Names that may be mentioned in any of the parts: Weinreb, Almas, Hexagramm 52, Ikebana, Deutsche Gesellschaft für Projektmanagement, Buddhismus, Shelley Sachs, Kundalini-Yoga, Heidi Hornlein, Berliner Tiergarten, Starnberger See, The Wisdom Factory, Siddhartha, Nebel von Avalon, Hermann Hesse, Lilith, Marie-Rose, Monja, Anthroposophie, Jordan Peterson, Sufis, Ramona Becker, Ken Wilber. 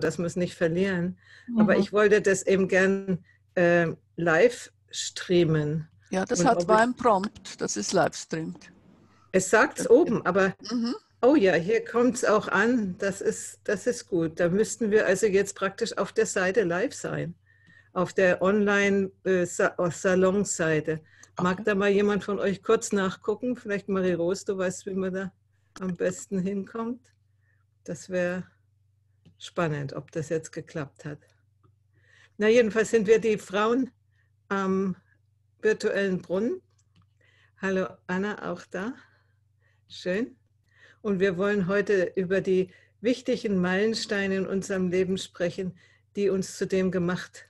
dass wir es nicht verlieren. Mhm. Aber ich wollte das eben gern live streamen. Ja, das und hat ein Prompt, das ist live streamt. Es sagt es oben, aber oh ja, hier kommt es auch an, das ist gut. Da müssten wir also jetzt praktisch auf der Seite live sein, auf der Online-Salon-Seite. Mag da mal jemand von euch kurz nachgucken? Vielleicht Marie-Rose, du weißt, wie man da am besten hinkommt. Das wäre spannend, ob das jetzt geklappt hat. Na, jedenfalls sind wir die Frauen am virtuellen Brunnen. Hallo Anna, auch da. Schön. Und wir wollen heute über die wichtigen Meilensteine in unserem Leben sprechen, die uns zu dem gemacht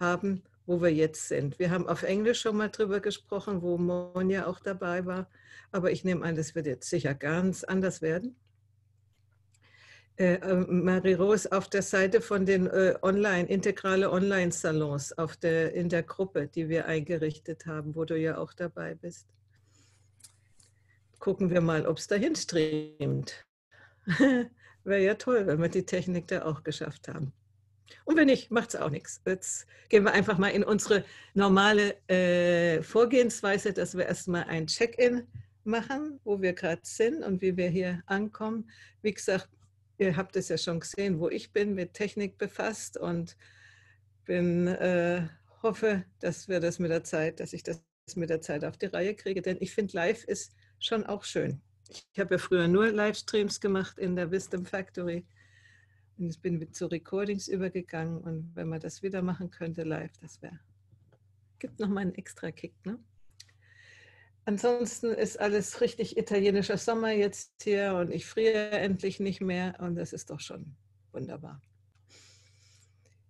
haben, wo wir jetzt sind. Wir haben auf Englisch schon mal drüber gesprochen, wo Monja auch dabei war. Aber ich nehme an, das wird jetzt sicher ganz anders werden. Marie-Rose, auf der Seite von den integrale Online-Salons in der Gruppe, die wir eingerichtet haben, wo du ja auch dabei bist. Gucken wir mal, ob es dahin streamt. Wäre ja toll, wenn wir die Technik da auch geschafft haben. Und wenn nicht, macht es auch nichts. Jetzt gehen wir einfach mal in unsere normale Vorgehensweise, dass wir erstmal ein Check-in machen, wo wir gerade sind und wie wir hier ankommen. Wie gesagt, ihr habt es ja schon gesehen, wo ich bin, mit Technik befasst und hoffe, dass ich das mit der Zeit auf die Reihe kriege, denn ich finde, live ist schon auch schön. Ich habe ja früher nur Livestreams gemacht in der Wisdom Factory. Und ich bin zu Recordings übergegangen und wenn man das wieder machen könnte live, das wäre, gibt nochmal einen extra Kick, ne? Ansonsten ist alles richtig italienischer Sommer jetzt hier und ich friere endlich nicht mehr und das ist doch schon wunderbar.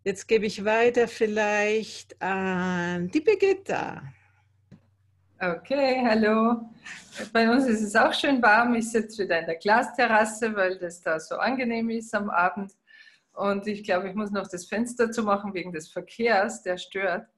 Jetzt gebe ich weiter vielleicht an die Birgitta. Okay, hallo. Bei uns ist es auch schön warm. Ich sitze wieder in der Glasterrasse, weil das da so angenehm ist am Abend. Und ich glaube, ich muss noch das Fenster zumachen wegen des Verkehrs, der stört.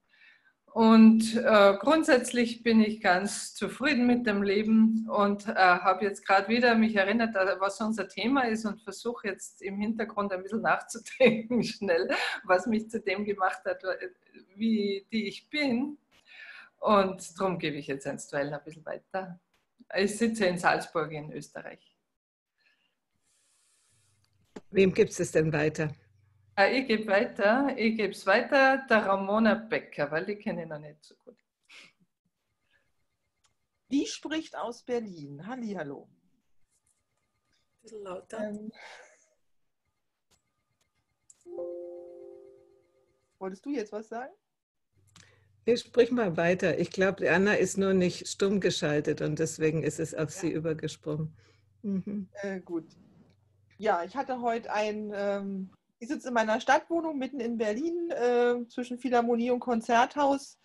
Und grundsätzlich bin ich ganz zufrieden mit dem Leben und habe jetzt gerade wieder mich erinnert, was unser Thema ist und versuche jetzt im Hintergrund ein bisschen nachzudenken, schnell, was mich zu dem gemacht hat, die ich bin. Und darum gebe ich jetzt einstweilen ein bisschen weiter. Ich sitze in Salzburg in Österreich. Wem gibst du es denn weiter? Ich gebe weiter. Ich gebe es weiter der Ramona Becker, weil die kenne ich noch nicht so gut. Die spricht aus Berlin. Hallihallo. Ein bisschen lauter. Wolltest du jetzt was sagen? Ich sprich mal weiter. Ich glaube, Anna ist nur nicht stumm geschaltet und deswegen ist es auf sie übergesprungen. Mhm. Gut. Ja, ich hatte heute ich sitze in meiner Stadtwohnung mitten in Berlin zwischen Philharmonie und Konzerthaus.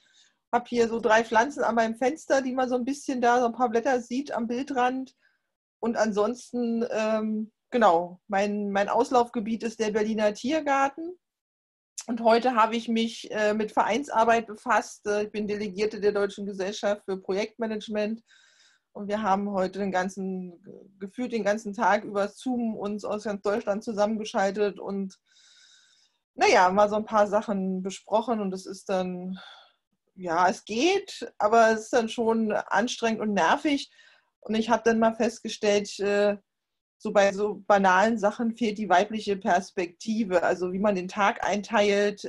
Habe hier so 3 Pflanzen an meinem Fenster, die man so ein bisschen da, so ein paar Blätter sieht am Bildrand. Und ansonsten, genau, mein Auslaufgebiet ist der Berliner Tiergarten. Und heute habe ich mich mit Vereinsarbeit befasst. Ich bin Delegierte der Deutschen Gesellschaft für Projektmanagement. Und wir haben heute gefühlt den ganzen Tag über Zoom uns aus ganz Deutschland zusammengeschaltet und naja, mal so ein paar Sachen besprochen. Und es ist dann, ja, es geht, aber es ist dann schon anstrengend und nervig. Und ich habe dann mal festgestellt, so bei so banalen Sachen fehlt die weibliche Perspektive, also wie man den Tag einteilt.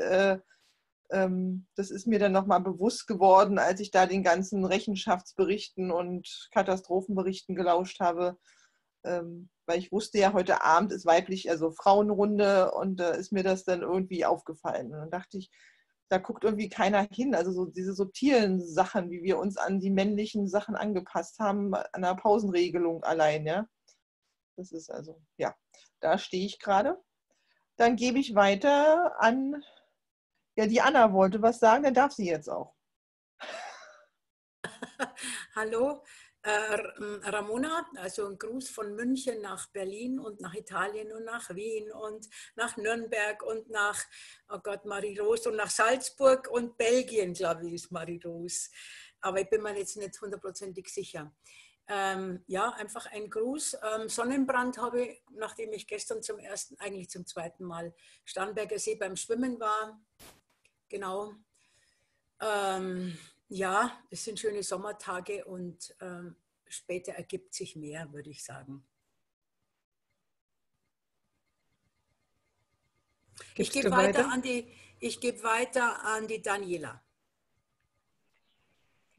Das ist mir dann nochmal bewusst geworden, als ich da den ganzen Rechenschaftsberichten und Katastrophenberichten gelauscht habe, weil ich wusste ja, heute Abend ist weiblich, also Frauenrunde und da ist mir das dann irgendwie aufgefallen. Und dann dachte ich, da guckt irgendwie keiner hin, also so diese subtilen Sachen, wie wir uns an die männlichen Sachen angepasst haben, an der Pausenregelung allein, ja. Das ist also, ja, da stehe ich gerade. Dann gebe ich weiter an, ja, die Anna wollte was sagen, dann darf sie jetzt auch. Hallo, Ramona, also ein Gruß von München nach Berlin und nach Italien und nach Wien und nach Nürnberg und nach, oh Gott, Marie-Rose und nach Salzburg und Belgien, glaube ich, ist Marie-Rose. Aber ich bin mir jetzt nicht hundertprozentig sicher. ja, einfach ein Gruß. Sonnenbrand habe ich, nachdem ich gestern eigentlich zum zweiten Mal Starnberger See beim Schwimmen war. Genau. Ja, es sind schöne Sommertage und später ergibt sich mehr, würde ich sagen. Ich gebe weiter an die, Daniela.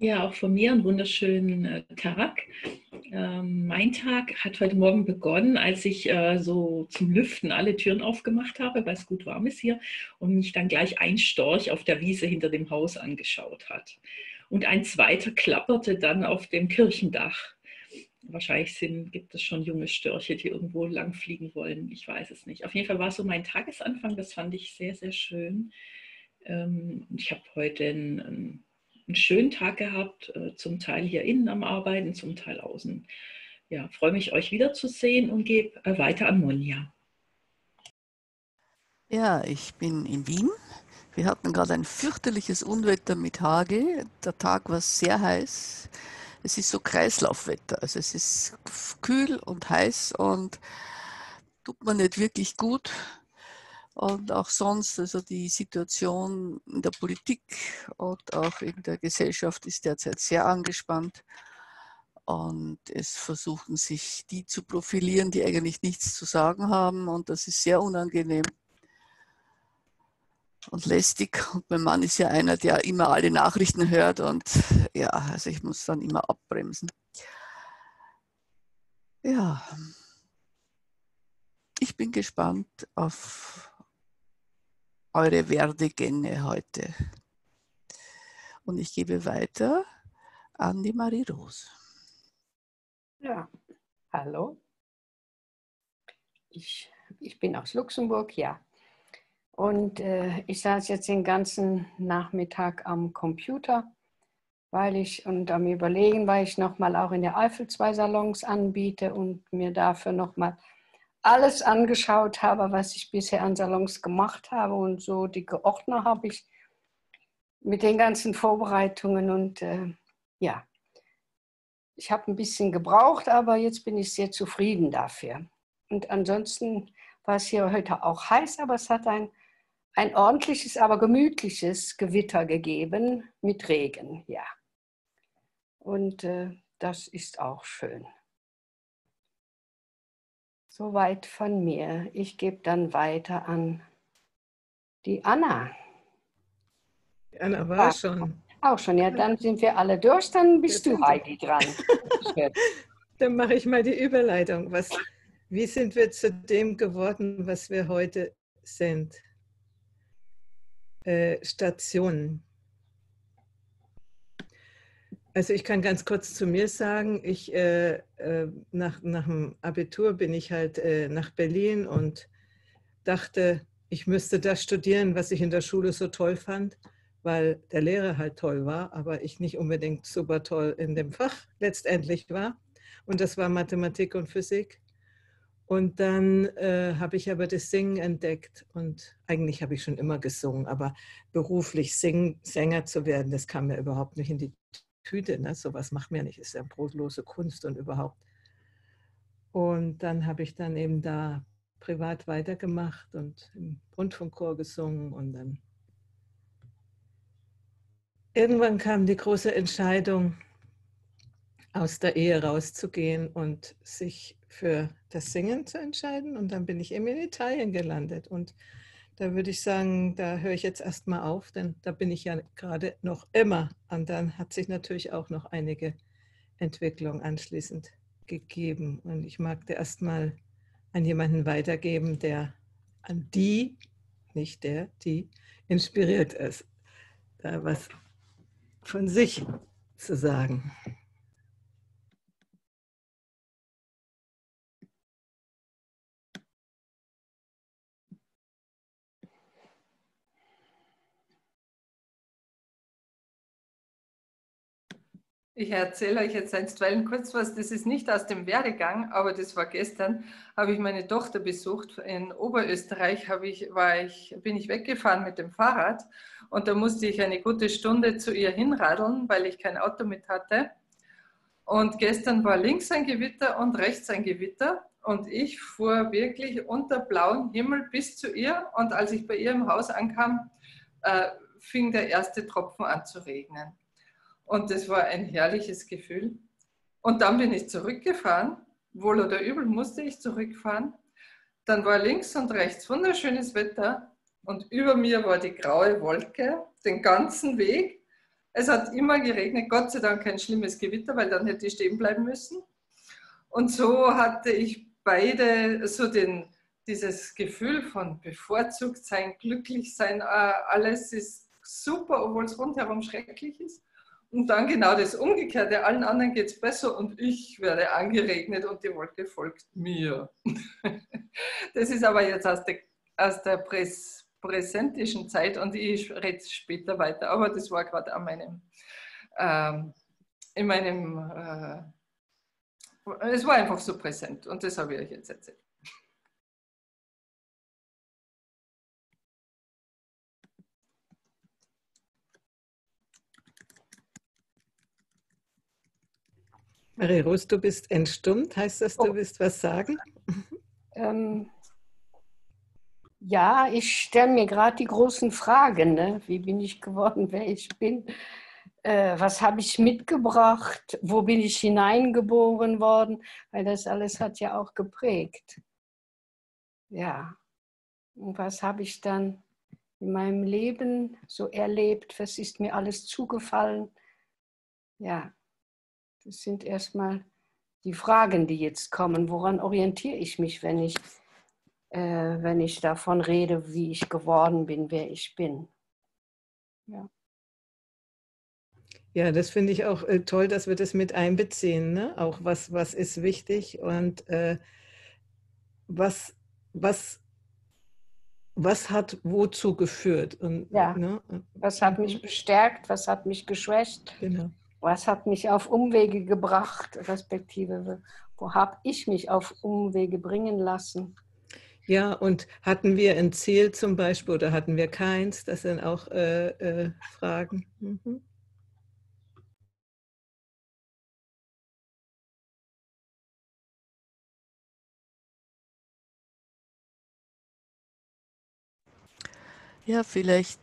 Ja, auch von mir einen wunderschönen Tag. Mein Tag hat heute Morgen begonnen, als ich so zum Lüften alle Türen aufgemacht habe, weil es gut warm ist hier, und mich dann gleich ein Storch auf der Wiese hinter dem Haus angeschaut hat. Und ein zweiter klapperte dann auf dem Kirchendach. Wahrscheinlich gibt es schon junge Störche, die irgendwo lang fliegen wollen. Ich weiß es nicht. Auf jeden Fall war es so mein Tagesanfang. Das fand ich sehr, sehr schön. Ich habe heute einen schönen Tag gehabt, zum Teil hier innen am Arbeiten, zum Teil außen. Ja, freue mich, euch wiederzusehen und gebe weiter an Monja. Ja, ich bin in Wien. Wir hatten gerade ein fürchterliches Unwetter mit Hagel. Der Tag war sehr heiß. Es ist so Kreislaufwetter. Also es ist kühl und heiß und tut man nicht wirklich gut. Und auch sonst, also die Situation in der Politik und auch in der Gesellschaft ist derzeit sehr angespannt. Und es versuchen sich die zu profilieren, die eigentlich nichts zu sagen haben. Und das ist sehr unangenehm und lästig. Und mein Mann ist ja einer, der immer alle Nachrichten hört. Und ja, also ich muss dann immer abbremsen. Ja, ich bin gespannt auf eure Werdegänge heute. Und ich gebe weiter an die Marie-Rose. Ja, hallo. Ich bin aus Luxemburg, ja. Und ich saß jetzt den ganzen Nachmittag am Computer, und am Überlegen, weil ich nochmal auch in der Eifel 2 Salons anbiete und mir dafür nochmal alles angeschaut habe, was ich bisher an Salons gemacht habe, und so dicke Ordner habe ich mit den ganzen Vorbereitungen, und ja, ich habe ein bisschen gebraucht, aber jetzt bin ich sehr zufrieden dafür. Und ansonsten war es hier heute auch heiß, aber es hat ein ordentliches, aber gemütliches Gewitter gegeben mit Regen, ja. Und das ist auch schön. Soweit von mir. Ich gebe dann weiter an die Anna. Die Anna war schon. Auch schon, ja, dann sind wir alle durch, dann bist du, Heidi, dran. Dann mache ich mal die Überleitung. Wie sind wir zu dem geworden, was wir heute sind? Stationen. Also ich kann ganz kurz zu mir sagen, ich, nach dem Abitur bin ich halt nach Berlin und dachte, ich müsste das studieren, was ich in der Schule so toll fand, weil der Lehrer halt toll war, aber ich nicht unbedingt super toll in dem Fach letztendlich war. Und das war Mathematik und Physik. Und dann habe ich aber das Singen entdeckt, und eigentlich habe ich schon immer gesungen, aber beruflich Sänger zu werden, das kam mir überhaupt nicht in die Tüte, ne? Sowas macht man ja nicht, ist ja brotlose Kunst und überhaupt. Und dann habe ich dann eben da privat weitergemacht und im Rundfunkchor gesungen, und dann irgendwann kam die große Entscheidung, aus der Ehe rauszugehen und sich für das Singen zu entscheiden, und dann bin ich eben in Italien gelandet, und da würde ich sagen, da höre ich jetzt erstmal auf, denn da bin ich ja gerade noch immer. Und dann hat sich natürlich auch noch einige Entwicklung anschließend gegeben. Und ich mag da erstmal an jemanden weitergeben, der an die, nicht der, die inspiriert ist, da was von sich zu sagen. Ich erzähle euch jetzt einstweilen kurz was, das ist nicht aus dem Werdegang, aber das war gestern, habe ich meine Tochter besucht. In Oberösterreich bin ich weggefahren mit dem Fahrrad, und da musste ich eine gute Stunde zu ihr hinradeln, weil ich kein Auto mit hatte. Und gestern war links ein Gewitter und rechts ein Gewitter. Und ich fuhr wirklich unter blauem Himmel bis zu ihr. Und als ich bei ihr im Haus ankam, fing der erste Tropfen an zu regnen. Und das war ein herrliches Gefühl. Und dann bin ich zurückgefahren. Wohl oder übel musste ich zurückfahren. Dann war links und rechts wunderschönes Wetter. Und über mir war die graue Wolke den ganzen Weg. Es hat immer geregnet. Gott sei Dank kein schlimmes Gewitter, weil dann hätte ich stehen bleiben müssen. Und so hatte ich beide so dieses Gefühl von bevorzugt sein, glücklich sein, alles ist super, obwohl es rundherum schrecklich ist. Und dann genau das Umgekehrte, allen anderen geht es besser und ich werde angeregnet und die Wolke folgt mir. Das ist aber jetzt aus der präsentischen Zeit und ich rede später weiter, aber das war gerade es war einfach so präsent und das habe ich euch jetzt erzählt. Marie-Rose, du bist entstummt. Heißt das, du willst was sagen? Ja, ich stelle mir gerade die großen Fragen. Ne? Wie bin ich geworden, wer ich bin? Was habe ich mitgebracht? Wo bin ich hineingeboren worden? Weil das alles hat ja auch geprägt. Ja. Und was habe ich dann in meinem Leben so erlebt? Was ist mir alles zugefallen? Ja. Das sind erstmal die Fragen, die jetzt kommen. Woran orientiere ich mich, wenn ich davon rede, wie ich geworden bin, wer ich bin? Ja. Ja, das finde ich auch toll, dass wir das mit einbeziehen, ne? Auch was ist wichtig und was hat wozu geführt. Und, ja, ne? Was hat mich bestärkt, was hat mich geschwächt, genau. Was hat mich auf Umwege gebracht, respektive wo habe ich mich auf Umwege bringen lassen. Ja, und hatten wir ein Ziel zum Beispiel oder hatten wir keins, das sind auch Fragen. Mhm. Ja, vielleicht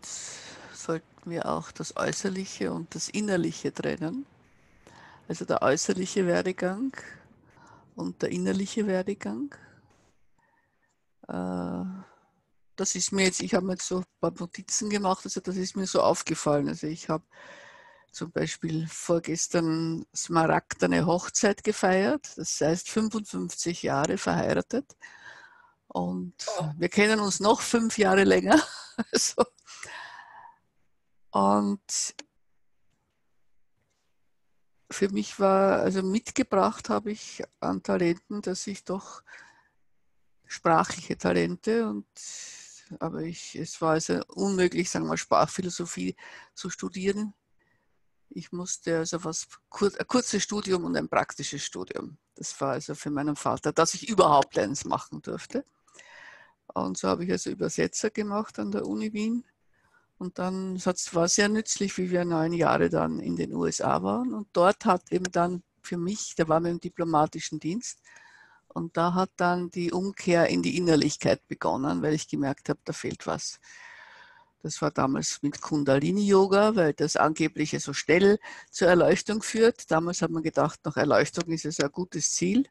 sollten wir auch das Äußerliche und das Innerliche trennen. Also der äußerliche Werdegang und der innerliche Werdegang. Das ist mir jetzt, ich habe mir jetzt so ein paar Notizen gemacht, also das ist mir so aufgefallen. Also ich habe zum Beispiel vorgestern Smaragd eine Hochzeit gefeiert, das heißt 55 Jahre verheiratet. Und wir kennen uns noch 5 Jahre länger. So. Und für mich war, also mitgebracht habe ich an Talenten, dass ich doch sprachliche Talente und aber es war also unmöglich, sagen wir mal, Sprachphilosophie zu studieren. Ich musste also ein kurzes Studium und ein praktisches Studium. Das war also für meinen Vater, dass ich überhaupt eins machen durfte. Und so habe ich also Übersetzer gemacht an der Uni Wien. Und dann war es sehr nützlich, wie wir 9 Jahre dann in den USA waren. Und dort hat eben dann für mich, da waren wir im diplomatischen Dienst, und da hat dann die Umkehr in die Innerlichkeit begonnen, weil ich gemerkt habe, da fehlt was. Das war damals mit Kundalini-Yoga, weil das angeblich so schnell zur Erleuchtung führt. Damals hat man gedacht, nach Erleuchtung ist es ein gutes Ziel.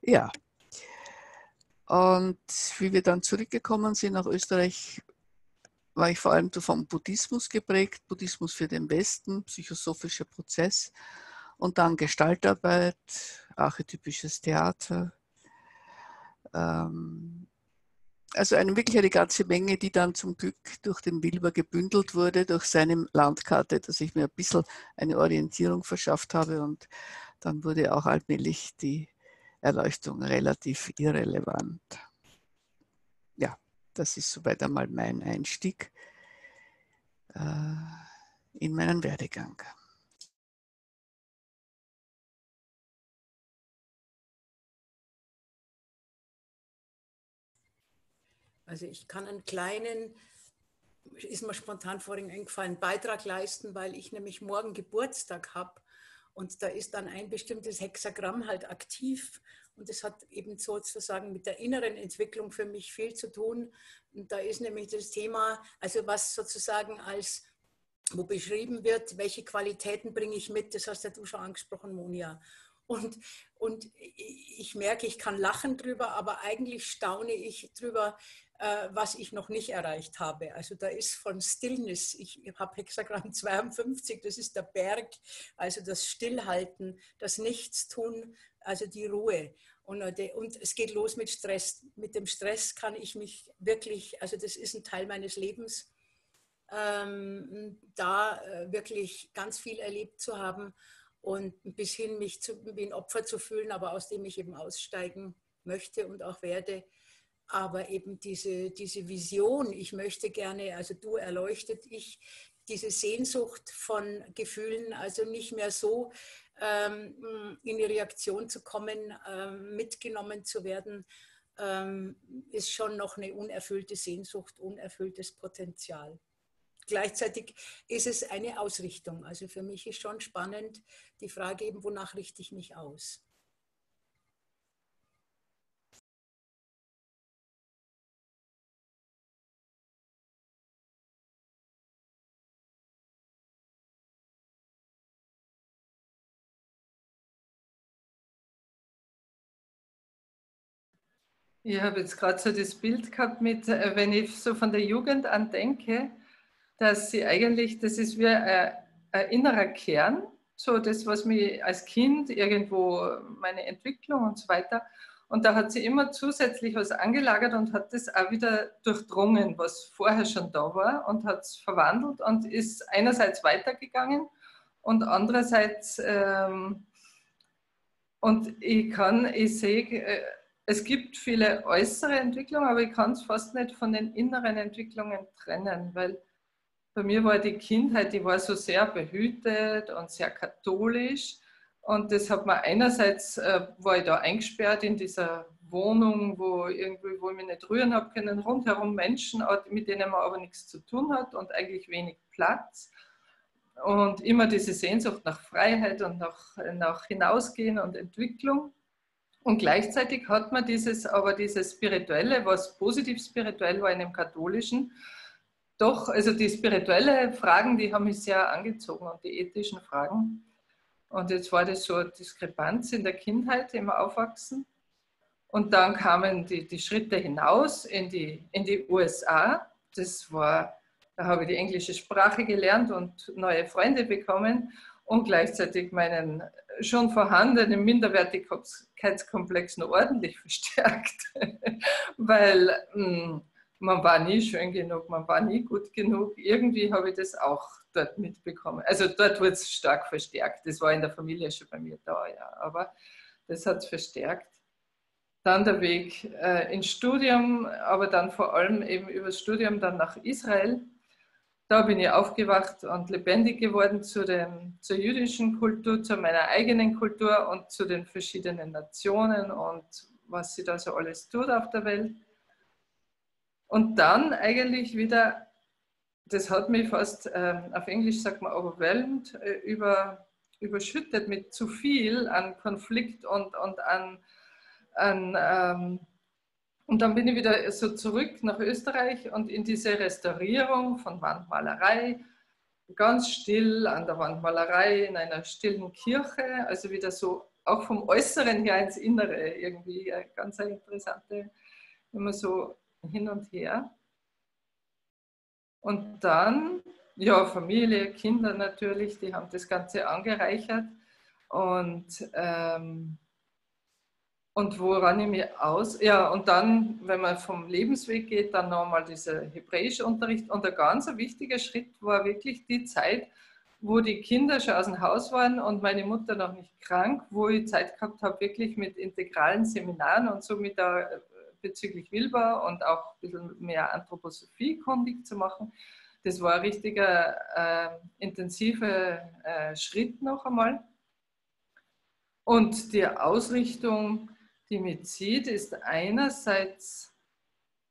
Ja. Und wie wir dann zurückgekommen sind nach Österreich, war ich vor allem vom Buddhismus geprägt, Buddhismus für den Westen, psychosophischer Prozess und dann Gestaltarbeit, archetypisches Theater. Also wirklich eine ganze Menge, die dann zum Glück durch den Wilber gebündelt wurde, durch seine Landkarte, dass ich mir ein bisschen eine Orientierung verschafft habe und dann wurde auch allmählich die Erleuchtung relativ irrelevant. Ja, das ist soweit einmal mein Einstieg in meinen Werdegang. Also ich kann einen kleinen, ist mir spontan vorhin eingefallen, Beitrag leisten, weil ich nämlich morgen Geburtstag habe. Und da ist dann ein bestimmtes Hexagramm halt aktiv. Und das hat eben sozusagen mit der inneren Entwicklung für mich viel zu tun. Und da ist nämlich das Thema, also was sozusagen als, wo beschrieben wird, welche Qualitäten bringe ich mit, das hast ja du schon angesprochen, Monja. Und ich merke, ich kann lachen drüber, aber eigentlich staune ich drüber, was ich noch nicht erreicht habe. Also da ist von Stillness, ich habe Hexagramm 52, das ist der Berg, also das Stillhalten, das Nichtstun, also die Ruhe. Und es geht los mit Stress. Mit dem Stress kann ich mich wirklich, also das ist ein Teil meines Lebens, da wirklich ganz viel erlebt zu haben. Und bis hin mich wie ein Opfer zu fühlen, aber aus dem ich eben aussteigen möchte und auch werde. Aber eben diese Vision, ich möchte gerne, also du erleuchtet, ich, diese Sehnsucht von Gefühlen, also nicht mehr so in die Reaktion zu kommen, mitgenommen zu werden, ist schon noch eine unerfüllte Sehnsucht, unerfülltes Potenzial. Gleichzeitig ist es eine Ausrichtung. Also für mich ist schon spannend die Frage eben, wonach richte ich mich aus? Ich habe jetzt gerade so das Bild gehabt mit, wenn ich so von der Jugend an denke, dass sie eigentlich, das ist wie ein innerer Kern, so das, was mich als Kind irgendwo, meine Entwicklung und so weiter. Und da hat sie immer zusätzlich was angelagert und hat das auch wieder durchdrungen, was vorher schon da war, und hat es verwandelt und ist einerseits weitergegangen und andererseits, und ich sehe, es gibt viele äußere Entwicklungen, aber ich kann es fast nicht von den inneren Entwicklungen trennen, weil bei mir war die Kindheit, die war so sehr behütet und sehr katholisch, und das hat mir einerseits, war ich da eingesperrt in dieser Wohnung, wo ich mich nicht rühren habe können, rundherum Menschen, mit denen man aber nichts zu tun hat und eigentlich wenig Platz, und immer diese Sehnsucht nach Freiheit und nach Hinausgehen und Entwicklung, und gleichzeitig hat man dieses Spirituelle, was positiv spirituell war in dem Katholischen. Doch, also die spirituellen Fragen, die haben mich sehr angezogen, und die ethischen Fragen. Und jetzt war das so eine Diskrepanz in der Kindheit, im Aufwachsen. Und dann kamen die Schritte hinaus in die USA. Das war, da habe ich die englische Sprache gelernt und neue Freunde bekommen und gleichzeitig meinen schon vorhandenen Minderwertigkeitskomplex noch ordentlich verstärkt. Weil man war nie schön genug, man war nie gut genug. Irgendwie habe ich das auch dort mitbekommen. Also dort wurde es stark verstärkt. Das war in der Familie schon bei mir da, ja. Aber das hat es verstärkt. Dann der Weg ins Studium, aber dann vor allem eben übers Studium dann nach Israel. Da bin ich aufgewacht und lebendig geworden zur jüdischen Kultur, zu meiner eigenen Kultur und zu den verschiedenen Nationen und was sie da so alles tut auf der Welt. Und dann eigentlich wieder, das hat mich fast, auf Englisch sagt man overwhelmed, überschüttet mit zu viel an Konflikt und und dann bin ich wieder so zurück nach Österreich und in diese Restaurierung von Wandmalerei, ganz still an der Wandmalerei in einer stillen Kirche, also wieder so auch vom Äußeren her ins Innere irgendwie, eine ganz interessante, immer so hin und her. Und dann, ja, Familie, Kinder natürlich, die haben das Ganze angereichert. Und woran ich mich aus... Ja, und dann, wenn man vom Lebensweg geht, dann nochmal dieser hebräische Unterricht. Und ein ganz wichtiger Schritt war wirklich die Zeit, wo die Kinder schon aus dem Haus waren und meine Mutter noch nicht krank, wo ich Zeit gehabt habe, wirklich mit integralen Seminaren und so mit der bezüglich Wilber und auch ein bisschen mehr Anthroposophie kundig zu machen. Das war ein richtiger intensiver Schritt noch einmal. Und die Ausrichtung, die mich zieht, ist einerseits,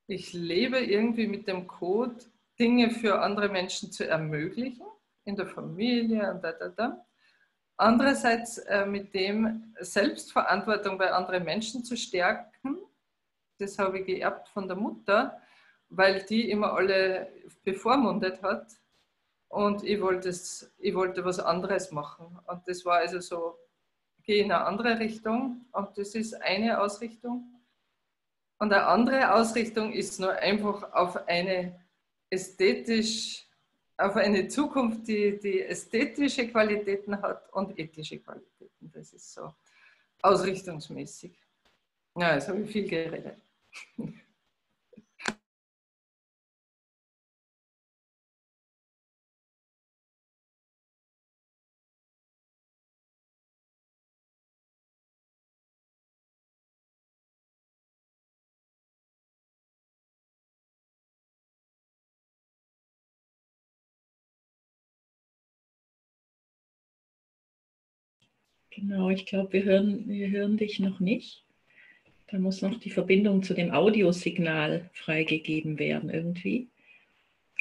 ich lebe irgendwie mit dem Code, Dinge für andere Menschen zu ermöglichen, in der Familie und da. Andererseits mit dem Selbstverantwortung bei anderen Menschen zu stärken, das habe ich geerbt von der Mutter, weil die immer alle bevormundet hat und ich wollte was anderes machen. Und das war also so, gehe in eine andere Richtung und das ist eine Ausrichtung. Und eine andere Ausrichtung ist nur einfach auf eine ästhetisch, auf eine Zukunft, die ästhetische Qualitäten hat und ethische Qualitäten. Das ist so ausrichtungsmäßig. Ja, jetzt habe ich viel geredet. Genau, ich glaube, wir hören dich noch nicht. Da muss noch die Verbindung zu dem Audiosignal freigegeben werden irgendwie.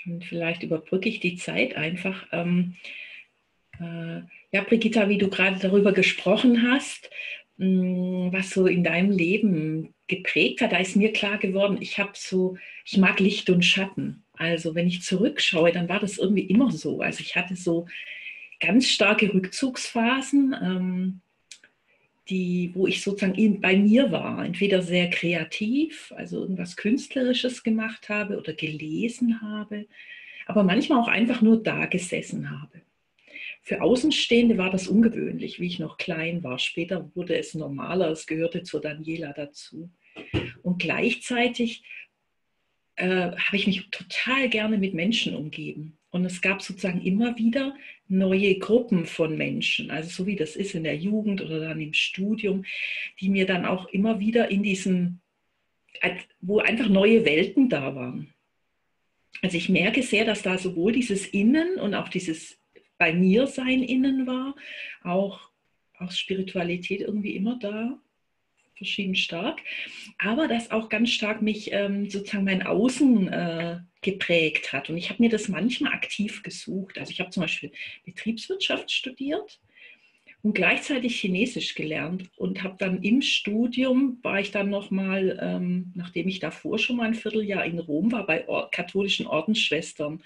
Und vielleicht überbrücke ich die Zeit einfach. Ja, Brigitta, wie du gerade darüber gesprochen hast, was so in deinem Leben geprägt hat, da ist mir klar geworden, ich mag Licht und Schatten. Also wenn ich zurückschaue, dann war das irgendwie immer so. Also ich hatte so ganz starke Rückzugsphasen, wo ich sozusagen bei mir war, entweder sehr kreativ, also irgendwas Künstlerisches gemacht habe oder gelesen habe, aber manchmal auch einfach nur da gesessen habe. Für Außenstehende war das ungewöhnlich, wie ich noch klein war. Später wurde es normaler, es gehörte zur Daniela dazu. Und gleichzeitig habe ich mich total gerne mit Menschen umgeben. Und es gab sozusagen immer wieder neue Gruppen von Menschen, also so wie das ist in der Jugend oder dann im Studium, die mir dann auch immer wieder wo einfach neue Welten da waren. Also ich merke sehr, dass da sowohl dieses Innen und auch dieses bei mir Sein Innen war, auch Spiritualität irgendwie immer da, verschieden stark, aber das auch ganz stark mich sozusagen mein Außen geprägt hat. Und ich habe mir das manchmal aktiv gesucht. Also ich habe zum Beispiel Betriebswirtschaft studiert und gleichzeitig Chinesisch gelernt und habe dann im Studium, war ich dann nochmal, nachdem ich davor schon mal ein Vierteljahr in Rom war, bei katholischen Ordensschwestern,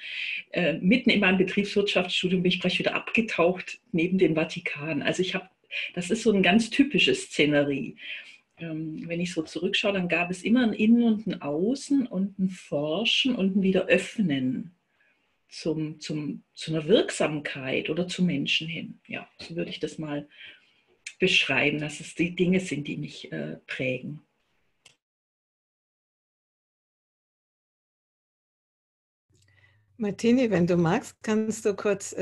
mitten in meinem Betriebswirtschaftsstudium bin ich gleich wieder abgetaucht neben dem Vatikan. Also das ist so eine ganz typische Szenerie. Wenn ich so zurückschaue, dann gab es immer ein Innen und ein Außen und ein Forschen und ein Wiederöffnen zu einer Wirksamkeit oder zu Menschen hin. Ja, so würde ich das mal beschreiben, dass es die Dinge sind, die mich prägen. Martini, wenn du magst, kannst du kurz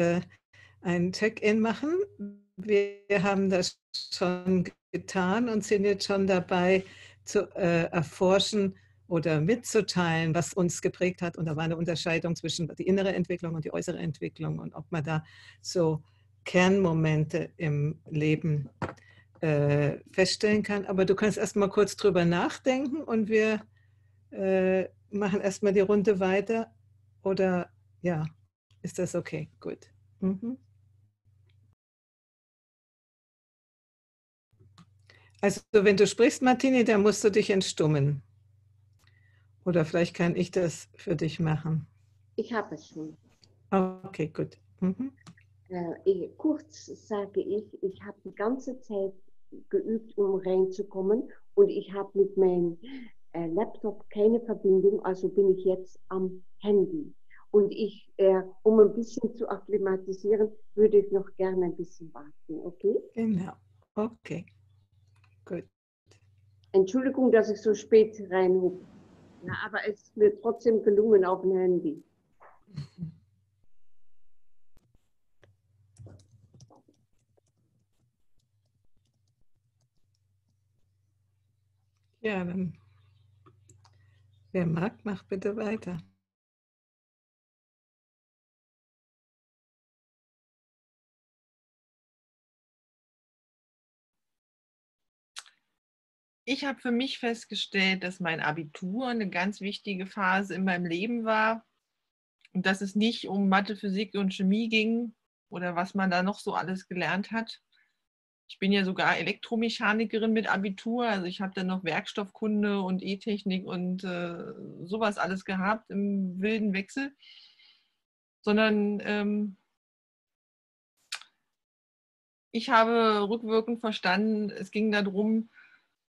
einen Check-in machen. Wir haben das schon getan und sind jetzt schon dabei zu erforschen oder mitzuteilen, was uns geprägt hat. Und da war eine Unterscheidung zwischen die innere Entwicklung und die äußere Entwicklung und ob man da so Kernmomente im Leben feststellen kann. Aber du kannst erst mal kurz drüber nachdenken und wir machen erst mal die Runde weiter. Oder ja, ist das okay? Gut. Mhm. Also wenn du sprichst, Martini, dann musst du dich entstummen. Oder vielleicht kann ich das für dich machen. Ich habe es schon. Okay, gut. Mhm. Kurz sage ich habe die ganze Zeit geübt, um reinzukommen. Und ich habe mit meinem Laptop keine Verbindung, also bin ich jetzt am Handy. Und um ein bisschen zu akklimatisieren, würde ich noch gerne ein bisschen warten, okay? Genau, okay. Gut. Entschuldigung, dass ich so spät reinhupe. Ja, aber es ist mir trotzdem gelungen auf dem Handy. Ja, dann wer mag, macht bitte weiter. Ich habe für mich festgestellt, dass mein Abitur eine ganz wichtige Phase in meinem Leben war und dass es nicht um Mathe, Physik und Chemie ging, oder was man da noch so alles gelernt hat. Ich bin ja sogar Elektromechanikerin mit Abitur, also ich habe dann noch Werkstoffkunde und E-Technik und sowas alles gehabt im wilden Wechsel, sondern ich habe rückwirkend verstanden, es ging darum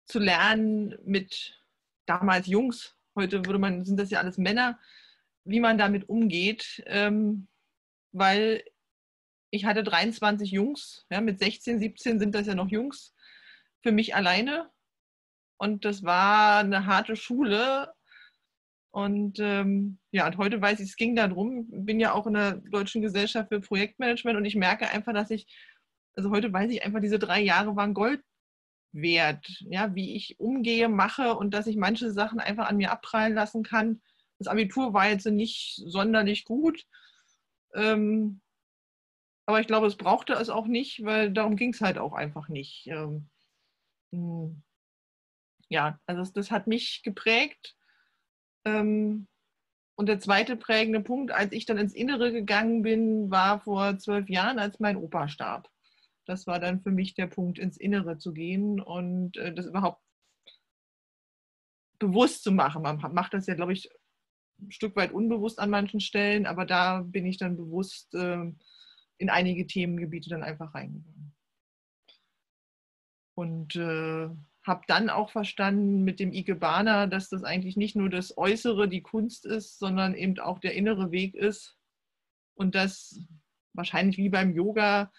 zu lernen mit damals Jungs, heute würde man, sind das ja alles Männer, wie man damit umgeht, weil ich hatte 23 Jungs, ja, mit 16, 17 sind das ja noch Jungs, für mich alleine. Und das war eine harte Schule. Und ja, und heute weiß ich, es ging darum. Ich bin ja auch in der Deutschen Gesellschaft für Projektmanagement und ich merke einfach, dass ich, also heute weiß ich einfach, diese 3 Jahre waren Gold wert. Ja, wie ich umgehe, mache und dass ich manche Sachen einfach an mir abprallen lassen kann. Das Abitur war jetzt nicht sonderlich gut. Aber ich glaube, es brauchte es auch nicht, weil darum ging es halt auch einfach nicht. Ja, also das hat mich geprägt. Und der zweite prägende Punkt, als ich dann ins Innere gegangen bin, war vor 12 Jahren, als mein Opa starb. Das war dann für mich der Punkt, ins Innere zu gehen und das überhaupt bewusst zu machen. Man macht das ja, glaube ich, ein Stück weit unbewusst an manchen Stellen, aber da bin ich dann bewusst in einige Themengebiete dann einfach reingegangen. Und habe dann auch verstanden mit dem Ikebana, dass das eigentlich nicht nur das Äußere, die Kunst ist, sondern eben auch der innere Weg ist. Und dass wahrscheinlich wie beim Yoga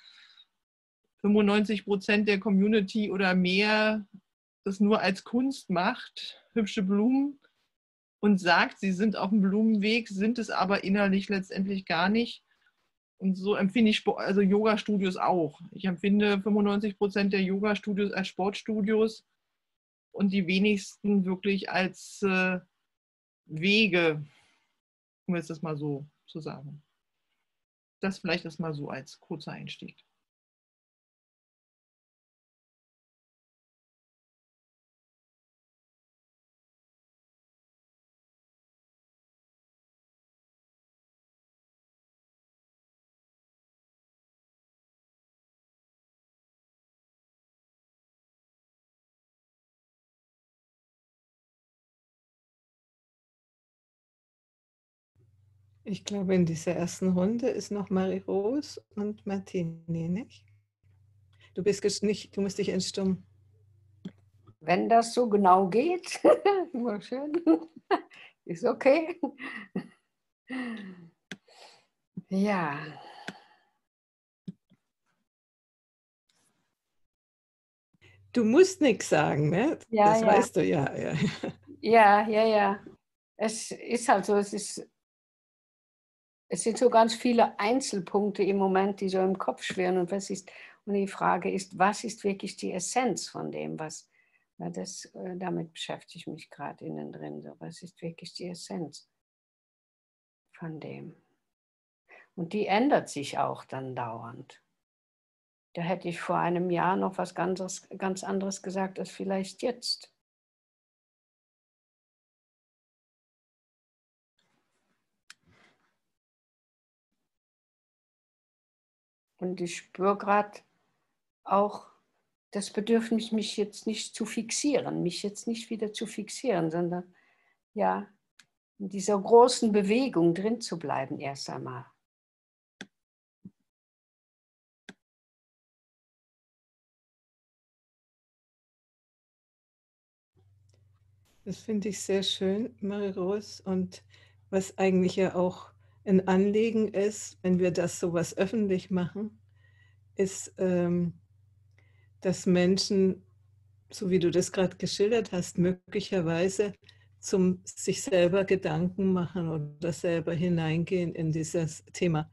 95% der Community oder mehr das nur als Kunst macht, hübsche Blumen, und sagt, sie sind auf dem Blumenweg, sind es aber innerlich letztendlich gar nicht. Und so empfinde ich also Yoga-Studios auch. Ich empfinde 95% der Yoga-Studios als Sportstudios und die wenigsten wirklich als Wege, um jetzt das mal so zu sagen. Das vielleicht erstmal so als kurzer Einstieg. Ich glaube, in dieser ersten Runde ist noch Marie-Rose und Martine, nicht? Du bist nicht, du musst dich entstummen. Wenn das so genau geht, immer schön. Ist okay. Ja. Du musst nichts sagen, ne? Ja, das ja. Weißt du, ja, ja. Ja, ja, ja. Es ist halt so, es ist. Es sind so ganz viele Einzelpunkte im Moment, die so im Kopf schwirren. Und, die Frage ist, was ist wirklich die Essenz von dem, was, damit beschäftige ich mich gerade innen drin. So, was ist wirklich die Essenz von dem? Und die ändert sich auch dann dauernd. Da hätte ich vor einem Jahr noch was ganz anderes gesagt, als vielleicht jetzt. Und ich spüre gerade auch das Bedürfnis, mich jetzt nicht zu fixieren, sondern ja, in dieser großen Bewegung drin zu bleiben erst einmal. Das finde ich sehr schön, Marie-Rose, und was eigentlich ja auch ein Anliegen ist, wenn wir das sowas öffentlich machen, ist, dass Menschen, so wie du das gerade geschildert hast, möglicherweise zum sich selber Gedanken machen oder selber hineingehen in dieses Thema,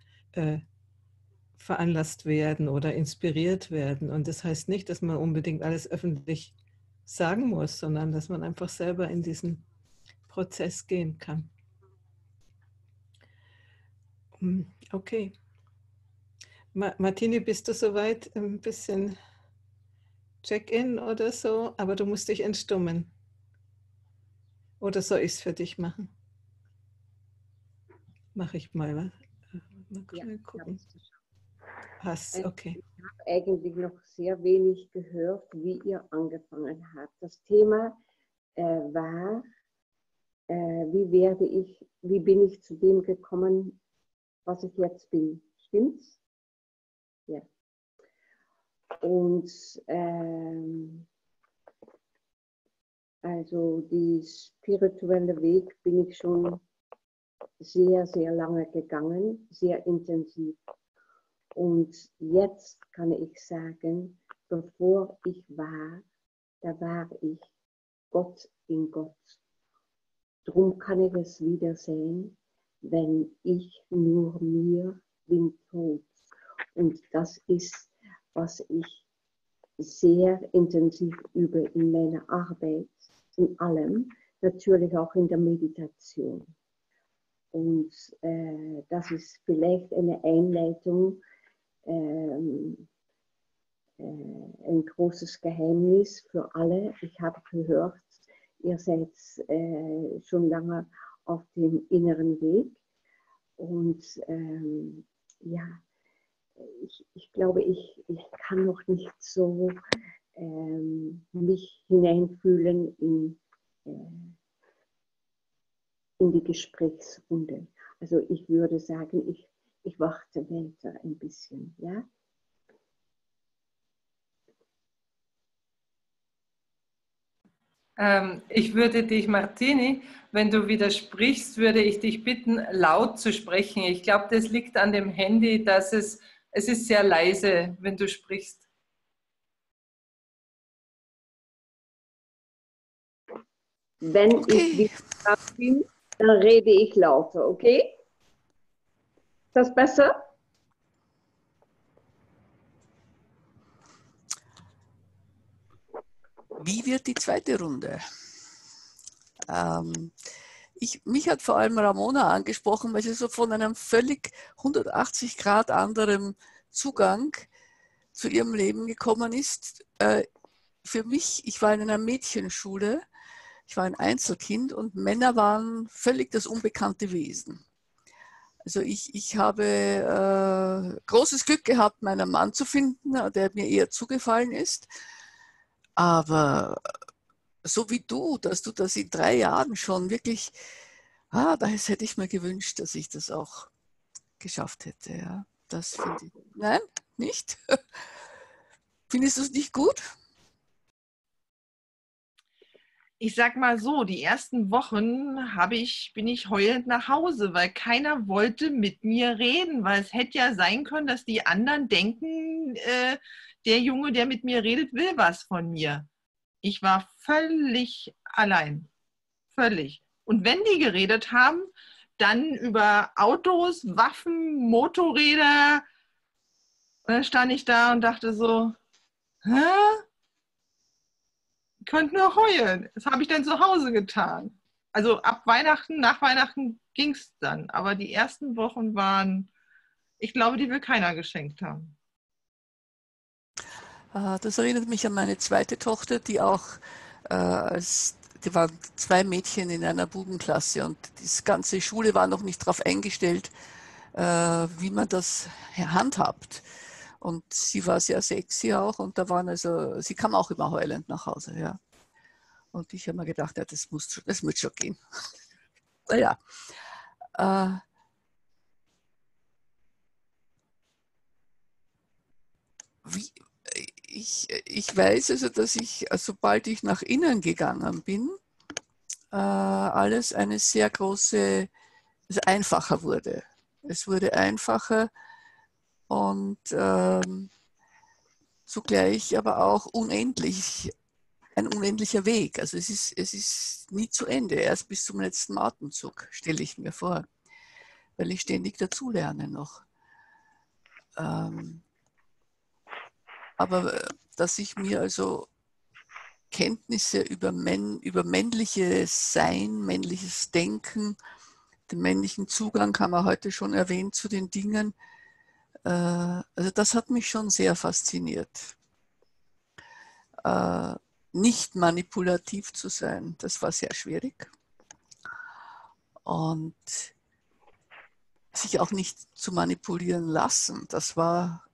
veranlasst werden oder inspiriert werden. Und das heißt nicht, dass man unbedingt alles öffentlich sagen muss, sondern dass man einfach selber in diesen Prozess gehen kann. Okay. Martine, bist du soweit? Ein bisschen Check-in oder so, aber du musst dich entstummen. Oder soll ich es für dich machen? Mache ich mal, was? Mal gucken. Ja, Passt, okay. Ich habe eigentlich noch sehr wenig gehört, wie ihr angefangen habt. Das Thema war, wie bin ich zu dem gekommen, was ich jetzt bin. Stimmt's? Ja. Und also die spirituelle Weg bin ich schon sehr, sehr lange gegangen, sehr intensiv. Und jetzt kann ich sagen, bevor ich war, da war ich Gott in Gott. Drum kann ich es wieder sehen, wenn ich nur mir bin tot. Und das ist, was ich sehr intensiv übe in meiner Arbeit, in allem, natürlich auch in der Meditation. Und das ist vielleicht eine Einleitung, ein großes Geheimnis für alle. Ich habe gehört, ihr seid schon lange auf dem inneren Weg. Und ja, ich glaube, ich kann noch nicht so mich hineinfühlen in die Gesprächsrunde. Also ich würde sagen, ich warte weiter ein bisschen, ja? Ich würde dich, Martini, wenn du widersprichst, würde ich dich bitten, laut zu sprechen. Ich glaube, das liegt an dem Handy, dass es ist sehr leise, wenn du sprichst. Wenn ich widerspricht bin, dann rede ich lauter, okay? Ist das besser? Wie wird die zweite Runde? Mich hat vor allem Ramona angesprochen, weil sie so von einem völlig 180 Grad anderem Zugang zu ihrem Leben gekommen ist. Für mich, ich war in einer Mädchenschule, ich war ein Einzelkind und Männer waren völlig das unbekannte Wesen. Also ich habe großes Glück gehabt, meinen Mann zu finden, der mir eher zugefallen ist. Aber so wie du, dass du das in 3 Jahren schon wirklich, das hätte ich mir gewünscht, dass ich das auch geschafft hätte. Ja. Das finde ich. Nein, nicht? Findest du es nicht gut? Ich sag mal so, die ersten Wochen bin ich heulend nach Hause, weil keiner wollte mit mir reden, weil es hätte ja sein können, dass die anderen denken, der Junge, der mit mir redet, will was von mir. Ich war völlig allein. Völlig. Und wenn die geredet haben, dann über Autos, Waffen, Motorräder. Und dann stand ich da und dachte so, hä? Ich könnte nur heulen. Das habe ich dann zu Hause getan. Also ab Weihnachten, nach Weihnachten ging es dann. Aber die ersten Wochen waren, ich glaube, die will keiner geschenkt haben. Das erinnert mich an meine zweite Tochter, die auch, die waren 2 Mädchen in einer Bubenklasse und die ganze Schule war noch nicht darauf eingestellt, wie man das handhabt. Und sie war sehr sexy auch und sie kam auch immer heulend nach Hause. Ja. Und ich habe mir gedacht, ja, das muss schon gehen. Naja. Ich weiß also, dass ich, sobald ich nach innen gegangen bin, alles einfacher wurde. Es wurde einfacher und zugleich aber auch unendlich, ein unendlicher Weg. Also es ist nie zu Ende, erst bis zum letzten Atemzug, stelle ich mir vor, weil ich ständig dazulerne noch. Aber dass ich mir also Kenntnisse über männliches Sein, männliches Denken, den männlichen Zugang haben wir heute schon erwähnt zu den Dingen, also das hat mich schon sehr fasziniert. Nicht manipulativ zu sein, das war sehr schwierig. Und sich auch nicht zu manipulieren lassen, das war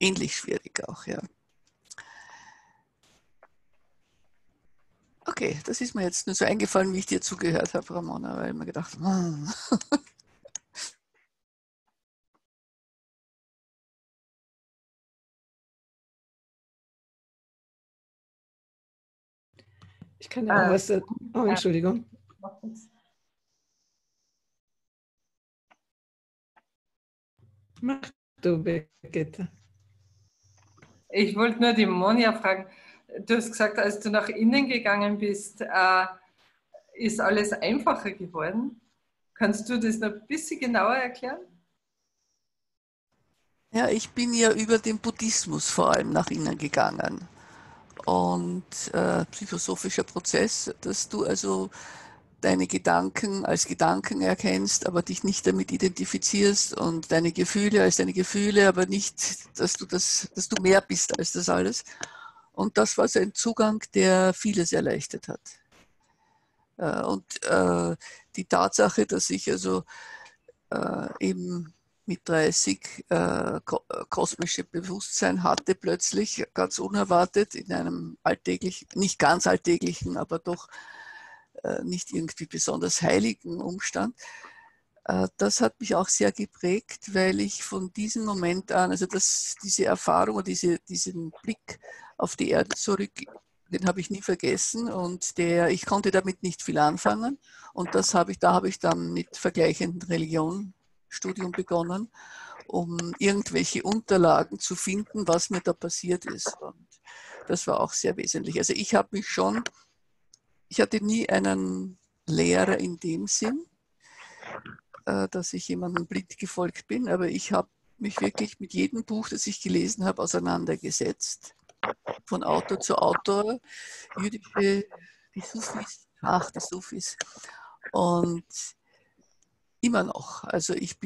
ähnlich schwierig auch, ja. Okay, das ist mir jetzt nur so eingefallen, wie ich dir zugehört habe, Ramona, weil ich mir gedacht habe, Ich kann da noch was... Oh, Entschuldigung. Mach du, Birgitta. Ich wollte nur die Monja fragen. Du hast gesagt, als du nach innen gegangen bist, ist alles einfacher geworden. Kannst du das noch ein bisschen genauer erklären? Ja, ich bin ja über den Buddhismus vor allem nach innen gegangen. Und psychosophischer Prozess, dass du also deine Gedanken als Gedanken erkennst, aber dich nicht damit identifizierst, und deine Gefühle als deine Gefühle, aber nicht, dass du mehr bist als das alles. Und das war so ein Zugang, der vieles erleichtert hat. Und die Tatsache, dass ich also eben mit 30 kosmische Bewusstsein hatte, plötzlich ganz unerwartet in einem alltäglichen, nicht ganz alltäglichen, aber doch nicht irgendwie besonders heiligen Umstand. Das hat mich auch sehr geprägt, weil ich von diesem Moment an, also diese Erfahrung und diesen Blick auf die Erde zurück, den habe ich nie vergessen, und ich konnte damit nicht viel anfangen, und da habe ich dann mit vergleichenden Religionen Studium begonnen, um irgendwelche Unterlagen zu finden, was mir da passiert ist. Und das war auch sehr wesentlich. Also ich hatte nie einen Lehrer in dem Sinn, dass ich jemandem blind gefolgt bin, aber ich habe mich wirklich mit jedem Buch, das ich gelesen habe, auseinandergesetzt. Von Autor zu Autor, die Sufis. Und immer noch. Also ich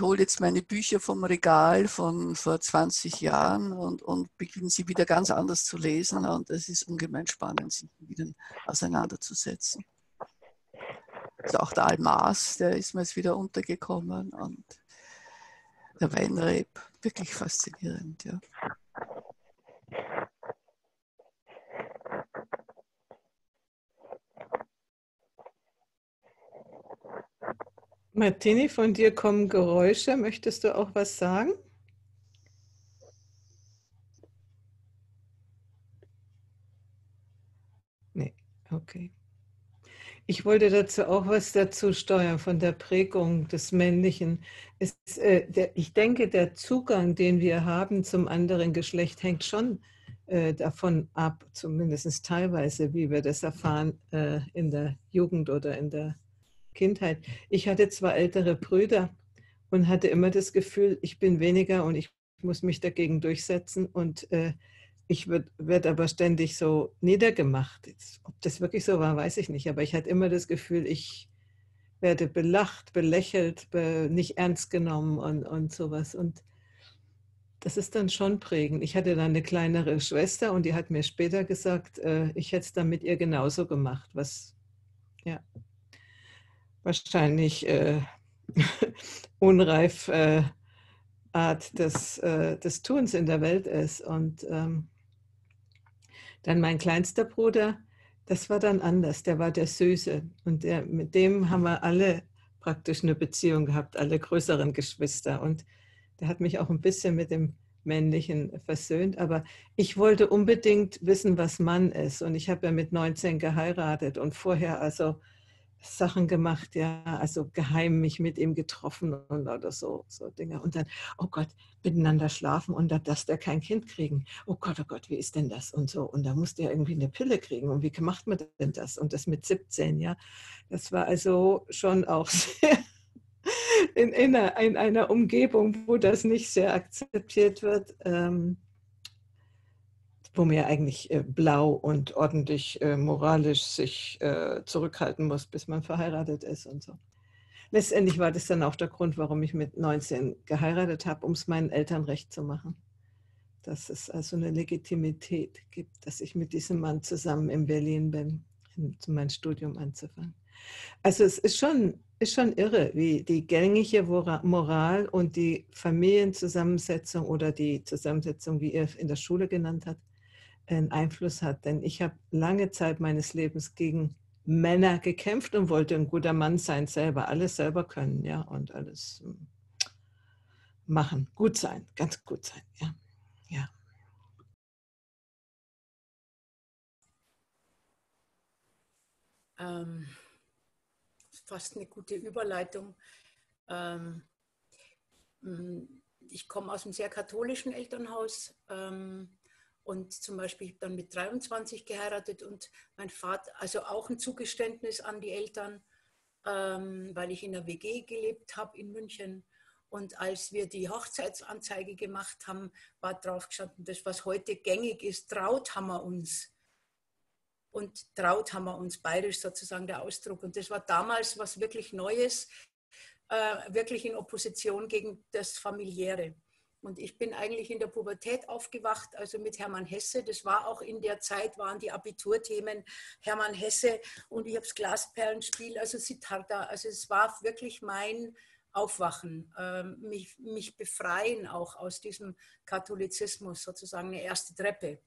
hole jetzt meine Bücher vom Regal von vor 20 Jahren und beginne sie wieder ganz anders zu lesen, und es ist ungemein spannend, sich wieder auseinanderzusetzen. Also auch der Almas, der ist mir jetzt wieder untergekommen, und der Weinreb, wirklich faszinierend, ja. Martini, von dir kommen Geräusche. Möchtest du auch was sagen? Nee, okay. Ich wollte auch was dazu steuern, von der Prägung des Männlichen. Ich denke, der Zugang, den wir haben zum anderen Geschlecht, hängt schon davon ab, zumindest teilweise, wie wir das erfahren in der Jugend oder in der Kindheit. Ich hatte zwar ältere Brüder und hatte immer das Gefühl, ich bin weniger und ich muss mich dagegen durchsetzen, und ich werd aber ständig so niedergemacht. Ob das wirklich so war, weiß ich nicht, aber ich hatte immer das Gefühl, ich werde belacht, belächelt, nicht ernst genommen und sowas, und das ist dann schon prägend. Ich hatte dann eine kleinere Schwester, und die hat mir später gesagt, ich hätte es dann mit ihr genauso gemacht, was ja wahrscheinlich unreif Art des Tuns in der Welt ist. Und dann mein kleinster Bruder, das war dann anders, der war der Süße. Und mit dem haben wir alle praktisch eine Beziehung gehabt, alle größeren Geschwister. Und der hat mich auch ein bisschen mit dem Männlichen versöhnt. Aber ich wollte unbedingt wissen, was Mann ist. Und ich habe ja mit 19 geheiratet und vorher also Sachen gemacht, ja, also geheim mich mit ihm getroffen und oder so Dinge. Und dann, oh Gott, miteinander schlafen und dass der kein Kind kriegen. Oh Gott, wie ist denn das? Und so. Und da musste er irgendwie eine Pille kriegen. Und wie macht man denn das? Und das mit 17, ja. Das war also schon auch sehr in einer Umgebung, wo das nicht sehr akzeptiert wird, wo man ja eigentlich blau und ordentlich moralisch sich zurückhalten muss, bis man verheiratet ist und so. Letztendlich war das dann auch der Grund, warum ich mit 19 geheiratet habe, um es meinen Eltern recht zu machen. Dass es also eine Legitimität gibt, dass ich mit diesem Mann zusammen in Berlin bin, um mein Studium anzufangen. Also es ist schon ist schon irre, wie die gängige Moral und die Familienzusammensetzung oder die Zusammensetzung, wie ihr in der Schule genannt habt, einen Einfluss hat. Denn ich habe lange Zeit meines Lebens gegen Männer gekämpft und wollte ein guter Mann sein, selber alles selber können, ja, und alles machen, gut sein, ganz gut sein, ja. Ja. Fast eine gute Überleitung. Ich komme aus einem sehr katholischen Elternhaus und zum Beispiel dann mit 23 geheiratet und mein Vater, also auch ein Zugeständnis an die Eltern, weil ich in einer WG gelebt habe in München. Und als wir die Hochzeitsanzeige gemacht haben, war drauf gestanden, das, was heute gängig ist, traut haben wir uns. Und traut haben wir uns, bayerisch sozusagen der Ausdruck. Und das war damals was wirklich Neues, wirklich in Opposition gegen das Familiäre. Und ich bin eigentlich in der Pubertät aufgewacht, also mit Hermann Hesse. Das war auch in der Zeit, waren die Abiturthemen Hermann Hesse und ich habe das Glasperlenspiel, also Siddhartha. Also es war wirklich mein Aufwachen, mich befreien auch aus diesem Katholizismus, sozusagen eine erste Treppe.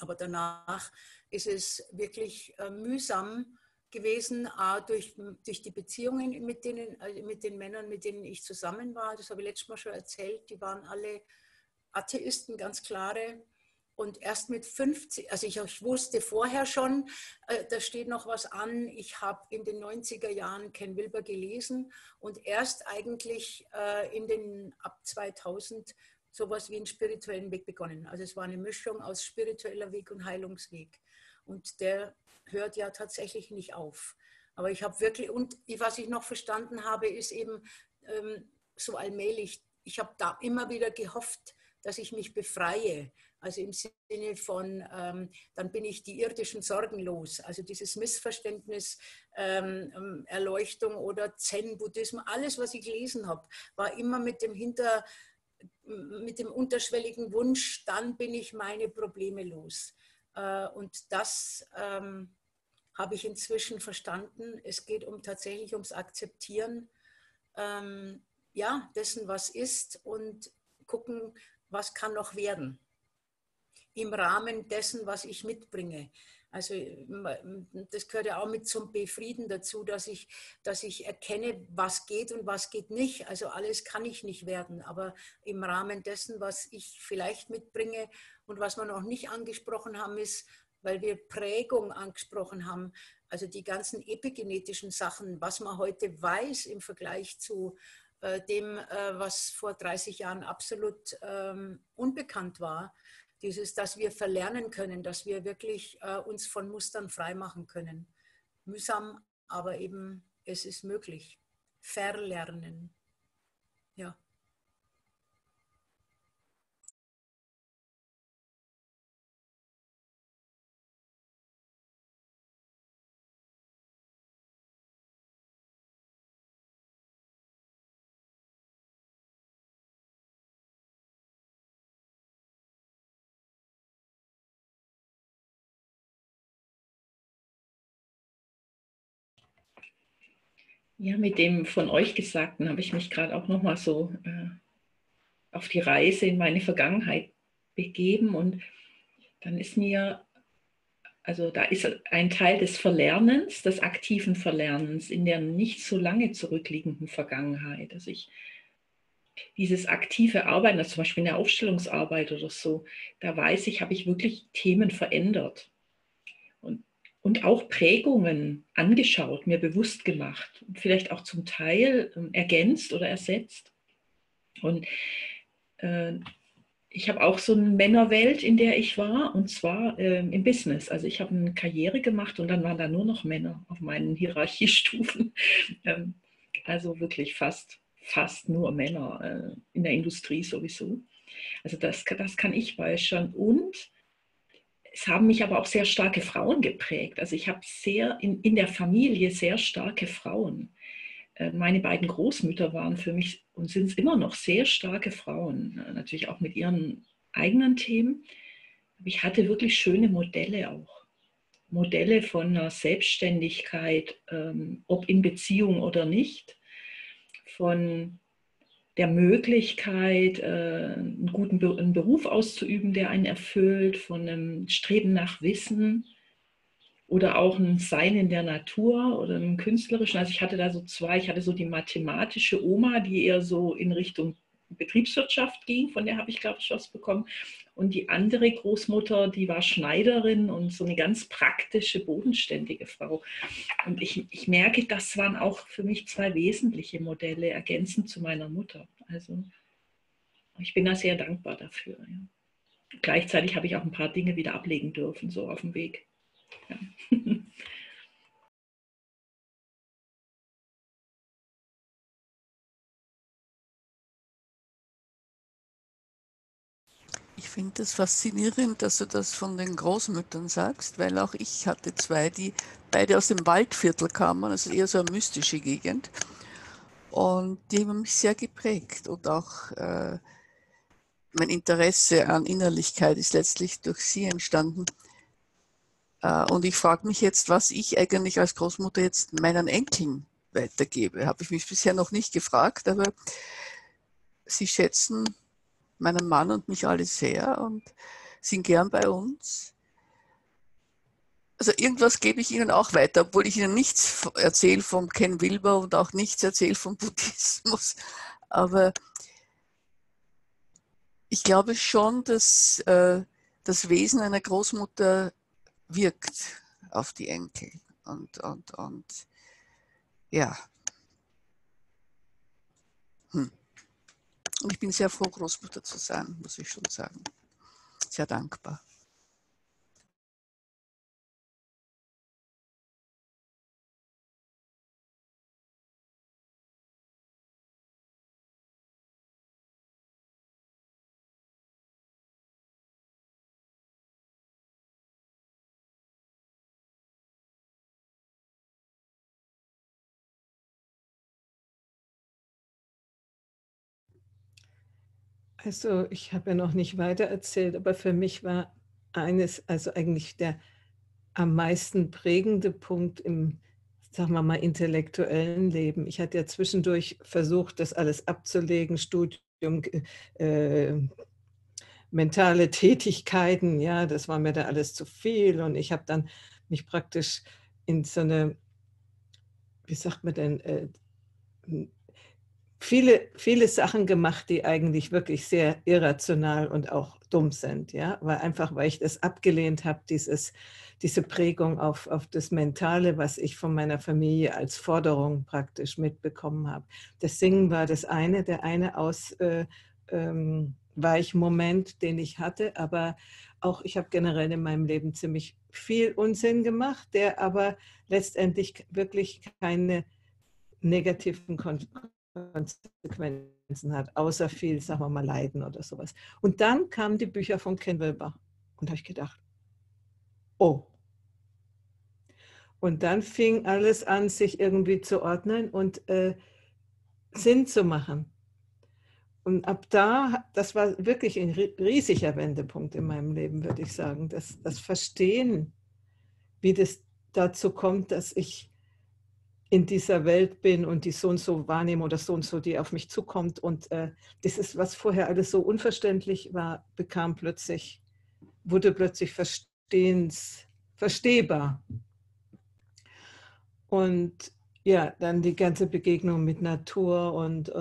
Aber danach ist es wirklich mühsam gewesen, durch die Beziehungen mit den Männern, mit denen ich zusammen war. Das habe ich letztes Mal schon erzählt. Die waren alle Atheisten, ganz klare. Und erst mit 50, also ich wusste vorher schon, da steht noch was an. Ich habe in den 90er Jahren Ken Wilber gelesen und erst eigentlich ab 2000 sowas wie einen spirituellen Weg begonnen. Also es war eine Mischung aus spiritueller Weg und Heilungsweg. Und der hört ja tatsächlich nicht auf. Aber ich habe wirklich, und was ich noch verstanden habe, ist eben so allmählich, ich habe da immer wieder gehofft, dass ich mich befreie. Also im Sinne von, dann bin ich die irdischen Sorgen los. Also dieses Missverständnis, Erleuchtung oder Zen-Buddhismus, alles, was ich gelesen habe, war immer mit dem unterschwelligen Wunsch, dann bin ich meine Probleme los. Und das habe ich inzwischen verstanden. Es geht tatsächlich ums Akzeptieren ja, dessen, was ist und gucken, was kann noch werden. Im Rahmen dessen, was ich mitbringe. Also das gehört ja auch mit zum Befrieden dazu, dass ich erkenne, was geht und was geht nicht. Also alles kann ich nicht werden, aber im Rahmen dessen, was ich vielleicht mitbringe und was wir noch nicht angesprochen haben, ist, weil wir Prägung angesprochen haben, also die ganzen epigenetischen Sachen, was man heute weiß im Vergleich zu dem, was vor 30 Jahren absolut unbekannt war. Dieses, dass wir verlernen können, dass wir wirklich uns von Mustern freimachen können. Mühsam, aber eben, es ist möglich. Verlernen. Ja. Ja, mit dem von euch Gesagten habe ich mich gerade auch nochmal so auf die Reise in meine Vergangenheit begeben und dann ist mir, also da ist ein Teil des Verlernens, des aktiven Verlernens in der nicht so lange zurückliegenden Vergangenheit. Also dieses aktive Arbeiten, also zum Beispiel in der Aufstellungsarbeit oder so, da weiß ich, habe ich wirklich Themen verändert. Und auch Prägungen angeschaut, mir bewusst gemacht, vielleicht auch zum Teil ergänzt oder ersetzt. Und ich habe auch so eine Männerwelt, in der ich war, und zwar im Business. Also ich habe eine Karriere gemacht und dann waren da nur noch Männer auf meinen Hierarchiestufen. Also wirklich fast nur Männer, in der Industrie sowieso. Also das kann ich beispielsweise schon. Und es haben mich aber auch sehr starke Frauen geprägt. Also ich habe in der Familie sehr starke Frauen. Meine beiden Großmütter waren für mich und sind es immer noch sehr starke Frauen. Natürlich auch mit ihren eigenen Themen. Aber ich hatte wirklich schöne Modelle auch. Modelle von einer Selbstständigkeit, ob in Beziehung oder nicht, von der Möglichkeit, einen guten Beruf auszuüben, der einen erfüllt, von einem Streben nach Wissen oder auch ein Sein in der Natur oder einem künstlerischen. Also ich hatte da so zwei, ich hatte so die mathematische Oma, die eher so in Richtung Betriebswirtschaft ging, von der habe ich, glaube ich, was bekommen. Und die andere Großmutter, die war Schneiderin und so eine ganz praktische, bodenständige Frau. Und ich merke, das waren auch für mich zwei wesentliche Modelle, ergänzend zu meiner Mutter. Also ich bin da sehr dankbar dafür. Ja. Gleichzeitig habe ich auch ein paar Dinge wieder ablegen dürfen, so auf dem Weg. Ja. Ich finde es faszinierend, dass du das von den Großmüttern sagst, weil auch ich hatte zwei, die beide aus dem Waldviertel kamen, also eher so eine mystische Gegend. Und die haben mich sehr geprägt und auch mein Interesse an Innerlichkeit ist letztlich durch sie entstanden. Und ich frage mich jetzt, was ich eigentlich als Großmutter jetzt meinen Enkeln weitergebe. Habe ich mich bisher noch nicht gefragt, aber sie schätzen meinen Mann und mich alle sehr und sind gern bei uns. Also irgendwas gebe ich ihnen auch weiter, obwohl ich ihnen nichts erzähle vom Ken Wilber und auch nichts erzähle vom Buddhismus. Aber ich glaube schon, dass das Wesen einer Großmutter wirkt auf die Enkel. Und ja. Und ich bin sehr froh, Großmutter zu sein, muss ich schon sagen. Sehr dankbar. Also ich habe ja noch nicht weiter erzählt, aber für mich war eines, also eigentlich der am meisten prägende Punkt im, sagen wir mal, intellektuellen Leben. Ich hatte ja zwischendurch versucht, das alles abzulegen, Studium, mentale Tätigkeiten, ja, das war mir da alles zu viel. Und ich habe dann mich praktisch in so eine, wie sagt man denn, viele Sachen gemacht, die eigentlich wirklich sehr irrational und auch dumm sind, ja, weil einfach, weil ich das abgelehnt habe, diese Prägung auf das Mentale, was ich von meiner Familie als Forderung praktisch mitbekommen habe. Das Singen war das eine, der eine Ausweichmoment, den ich hatte, aber auch ich habe generell in meinem Leben ziemlich viel Unsinn gemacht, der aber letztendlich wirklich keine negativen Konsequenzen hat, außer viel, sagen wir mal, Leiden oder sowas. Und dann kamen die Bücher von Ken Wilber und habe ich gedacht, oh. Und dann fing alles an, sich irgendwie zu ordnen und Sinn zu machen. Und ab da, das war wirklich ein riesiger Wendepunkt in meinem Leben, würde ich sagen, das Verstehen, wie das dazu kommt, dass ich in dieser Welt bin und die so und so wahrnehme oder so und so, die auf mich zukommt. Und das ist, was vorher alles so unverständlich war, wurde plötzlich verstehbar. Und ja, dann die ganze Begegnung mit Natur und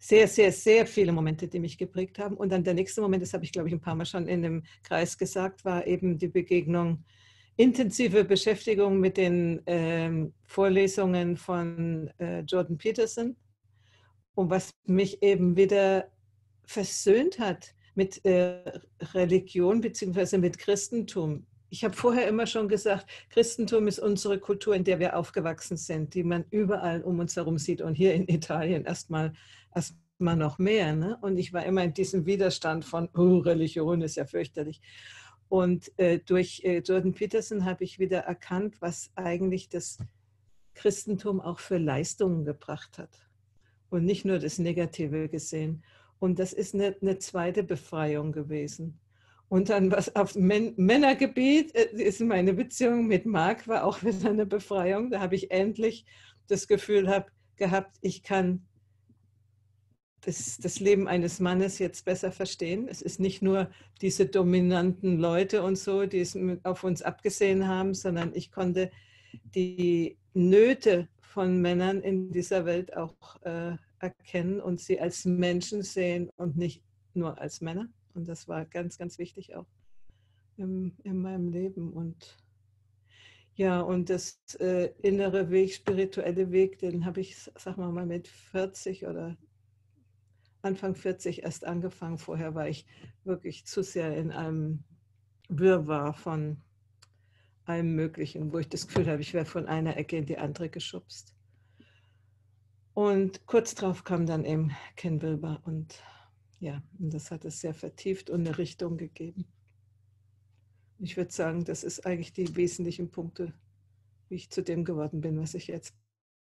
sehr, sehr, sehr viele Momente, die mich geprägt haben. Und dann der nächste Moment, das habe ich, glaube ich, ein paar Mal schon in dem Kreis gesagt, war eben die Begegnung, intensive Beschäftigung mit den Vorlesungen von Jordan Peterson und was mich eben wieder versöhnt hat mit Religion bzw. mit Christentum. Ich habe vorher immer schon gesagt, Christentum ist unsere Kultur, in der wir aufgewachsen sind, die man überall um uns herum sieht und hier in Italien erstmal noch mehr. Ne? Und ich war immer in diesem Widerstand von, oh, Religion ist ja fürchterlich. Und durch Jordan Peterson habe ich wieder erkannt, was eigentlich das Christentum auch für Leistungen gebracht hat und nicht nur das Negative gesehen. Und das ist eine zweite Befreiung gewesen. Und dann was auf Männergebiet ist meine Beziehung mit Marc war auch wieder eine Befreiung. Da habe ich endlich das Gefühl gehabt, ich kann das Leben eines Mannes jetzt besser verstehen. Es ist nicht nur diese dominanten Leute und so, die es auf uns abgesehen haben, sondern ich konnte die Nöte von Männern in dieser Welt auch erkennen und sie als Menschen sehen und nicht nur als Männer. Und das war ganz, ganz wichtig auch in meinem Leben. Und ja, und das innere Weg, spirituelle Weg, den habe ich, sag mal, mit 40 oder Anfang 40 erst angefangen. Vorher war ich wirklich zu sehr in einem Wirrwarr von allem Möglichen, wo ich das Gefühl habe, ich wäre von einer Ecke in die andere geschubst. Und kurz darauf kam dann eben Ken Wilber und ja, und das hat es sehr vertieft und eine Richtung gegeben. Ich würde sagen, das ist eigentlich die wesentlichen Punkte, wie ich zu dem geworden bin, was ich jetzt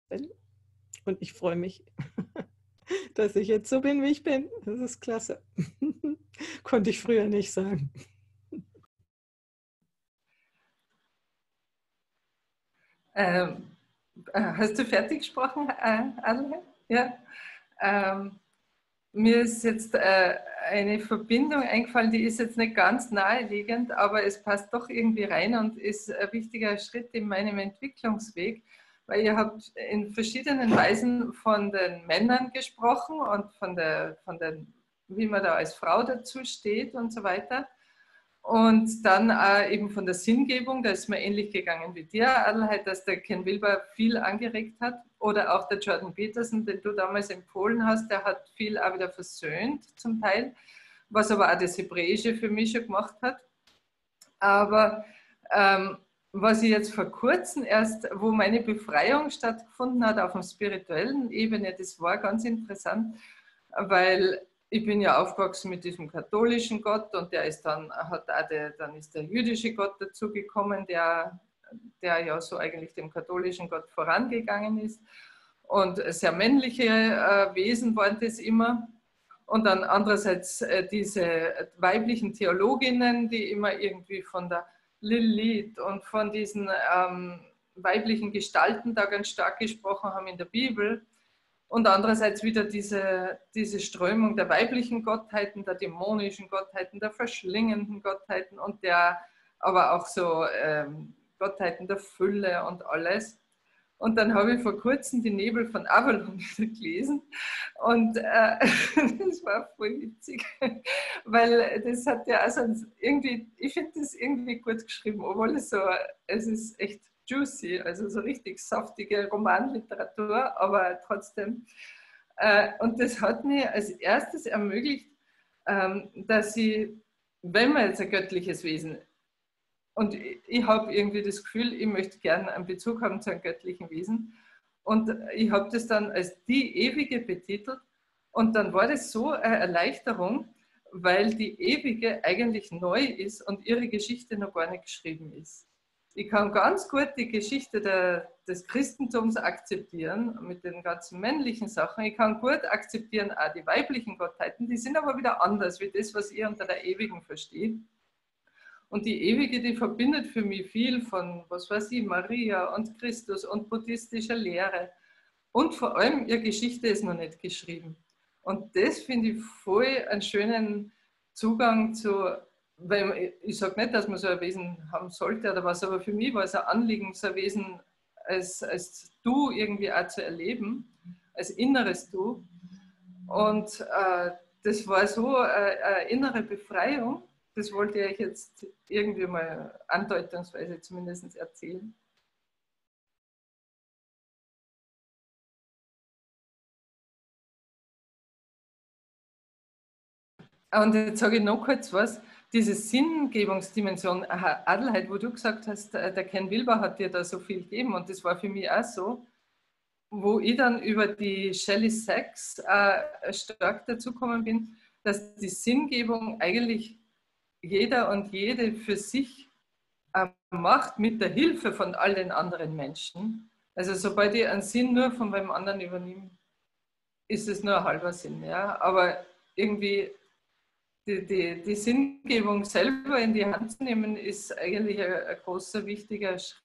bin. Und ich freue mich, dass ich jetzt so bin, wie ich bin. Das ist klasse. Konnte ich früher nicht sagen. Hast du fertig gesprochen, Adelheid? Ja. Mir ist jetzt eine Verbindung eingefallen, die ist jetzt nicht ganz naheliegend, aber es passt doch irgendwie rein und ist ein wichtiger Schritt in meinem Entwicklungsweg, weil ihr habt in verschiedenen Weisen von den Männern gesprochen und von den, wie man da als Frau dazu steht und so weiter. Und dann eben von der Sinngebung, da ist mir ähnlich gegangen wie dir, Adelheid, dass der Ken Wilber viel angeregt hat. Oder auch der Jordan Peterson, den du damals empfohlen hast, der hat viel auch wieder versöhnt zum Teil, was aber auch das Hebräische für mich schon gemacht hat. Aber was ich jetzt vor kurzem erst, wo meine Befreiung stattgefunden hat auf der spirituellen Ebene, das war ganz interessant, weil ich bin ja aufgewachsen mit diesem katholischen Gott und dann ist der jüdische Gott dazugekommen, der ja so eigentlich dem katholischen Gott vorangegangen ist. Und sehr männliche Wesen waren das immer. Und dann andererseits diese weiblichen Theologinnen, die immer irgendwie von der Lilith und von diesen weiblichen Gestalten da ganz stark gesprochen haben in der Bibel. Und andererseits wieder diese Strömung der weiblichen Gottheiten, der dämonischen Gottheiten, der verschlingenden Gottheiten und aber auch so Gottheiten der Fülle und alles. Und dann habe ich vor kurzem die Nebel von Avalon gelesen und das war voll witzig, weil das hat ja auch sonst irgendwie, ich finde das irgendwie gut geschrieben, obwohl es ist echt juicy, also so richtig saftige Romanliteratur, aber trotzdem. Und das hat mir als erstes ermöglicht, dass ich, wenn man jetzt ein göttliches Wesen, und ich habe irgendwie das Gefühl, ich möchte gerne einen Bezug haben zu einem göttlichen Wesen, und ich habe das dann als die Ewige betitelt, und dann war das so eine Erleichterung, weil die Ewige eigentlich neu ist und ihre Geschichte noch gar nicht geschrieben ist. Ich kann ganz gut die Geschichte des Christentums akzeptieren, mit den ganzen männlichen Sachen. Ich kann gut akzeptieren auch die weiblichen Gottheiten, die sind aber wieder anders, wie das, was ihr unter der Ewigen versteht. Und die Ewige, die verbindet für mich viel von, was weiß ich, Maria und Christus und buddhistischer Lehre. Und vor allem, ihre Geschichte ist noch nicht geschrieben. Und das finde ich voll einen schönen Zugang zu. Weil ich sage nicht, dass man so ein Wesen haben sollte oder was, aber für mich war es ein Anliegen, so ein Wesen als Du irgendwie auch zu erleben, als inneres Du. Und das war so eine innere Befreiung, das wollte ich euch jetzt irgendwie mal andeutungsweise zumindest erzählen. Und jetzt sage ich noch kurz was. Diese Sinngebungsdimension, Adelheid, wo du gesagt hast, der Ken Wilber hat dir da so viel gegeben und das war für mich auch so, wo ich dann über die Shelley Sachs stark dazu gekommen bin, dass die Sinngebung eigentlich jeder und jede für sich macht mit der Hilfe von all den anderen Menschen. Also sobald ich einen Sinn nur von meinem anderen übernehme, ist es nur ein halber Sinn, ja? Aber irgendwie die Sinngebung selber in die Hand zu nehmen, ist eigentlich ein großer, wichtiger Schritt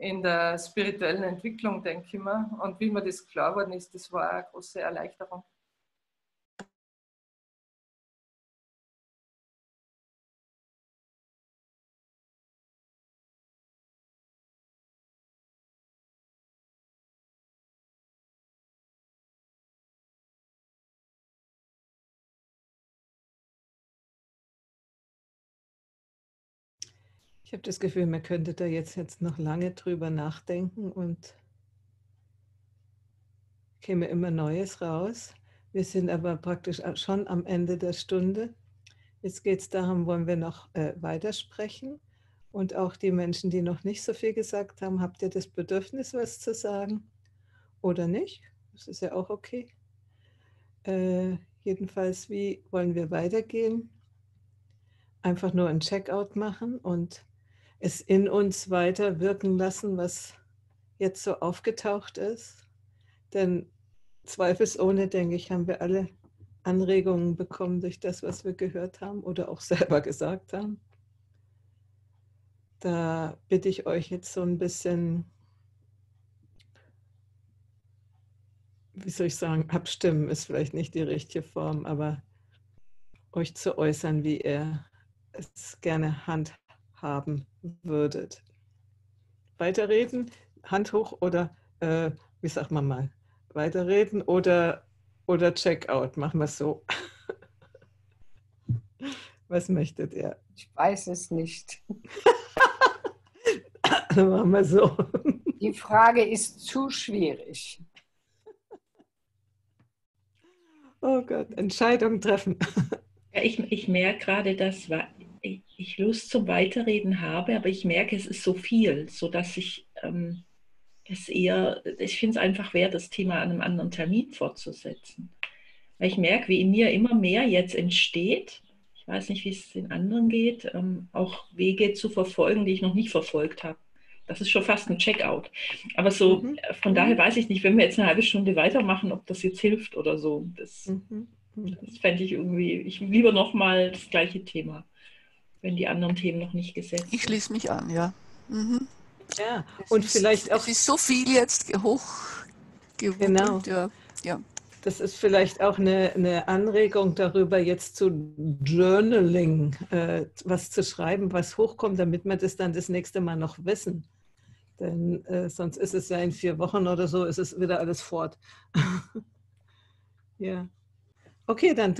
in der spirituellen Entwicklung, denke ich mir. Und wie mir das klar worden ist, das war eine große Erleichterung. Ich habe das Gefühl, man könnte da jetzt noch lange drüber nachdenken und käme immer Neues raus. Wir sind aber praktisch schon am Ende der Stunde. Jetzt geht es darum, wollen wir noch weitersprechen. Und auch die Menschen, die noch nicht so viel gesagt haben, habt ihr das Bedürfnis, was zu sagen oder nicht? Das ist ja auch okay. Jedenfalls, wie wollen wir weitergehen? Einfach nur ein Checkout machen und es in uns weiter wirken lassen, was jetzt so aufgetaucht ist. Denn zweifelsohne, denke ich, haben wir alle Anregungen bekommen durch das, was wir gehört haben oder auch selber gesagt haben. Da bitte ich euch jetzt so ein bisschen, wie soll ich sagen, abstimmen ist vielleicht nicht die richtige Form, aber euch zu äußern, wie ihr es gerne handhaben würdet. Weiterreden, Hand hoch oder, wie sagt man mal, weiterreden oder Checkout, machen wir es so. Was möchtet ihr? Ich weiß es nicht. Dann machen wir so. Die Frage ist zu schwierig. Oh Gott, Entscheidung treffen. Ja, ich merke gerade, dass ich Lust zum Weiterreden habe, aber ich merke, es ist so viel, sodass ich ich finde es einfach wert, das Thema an einem anderen Termin fortzusetzen. Weil ich merke, wie in mir immer mehr jetzt entsteht, ich weiß nicht, wie es den anderen geht, auch Wege zu verfolgen, die ich noch nicht verfolgt habe. Das ist schon fast ein Checkout. Aber so, von daher weiß ich nicht, wenn wir jetzt eine halbe Stunde weitermachen, ob das jetzt hilft oder so. Das fände ich irgendwie, ich lieber nochmal das gleiche Thema, wenn die anderen Themen noch nicht gesetzt sind. Ich schließe mich an, ja. Mhm. Ja, und vielleicht auch... Es ist so viel jetzt hochgewogen. Genau. Ja. Ja. Das ist vielleicht auch eine Anregung darüber, jetzt zu Journaling, was zu schreiben, was hochkommt, damit wir das dann das nächste Mal noch wissen. Denn sonst ist es ja in 4 Wochen oder so, ist es wieder alles fort. Ja. Okay, dann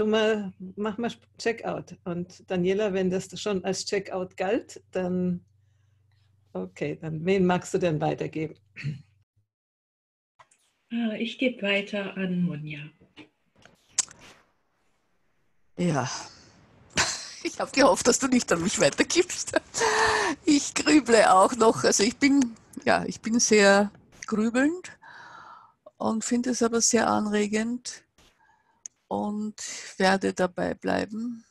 machen wir Checkout. Und Daniela, wenn das schon als Checkout galt, dann okay, dann wen magst du denn weitergeben? Ich gebe weiter an Monja. Ja, ich habe gehofft, dass du nicht an mich weitergibst. Ich grüble auch noch. Also ich bin sehr grübelnd und finde es aber sehr anregend. Und werde dabei bleiben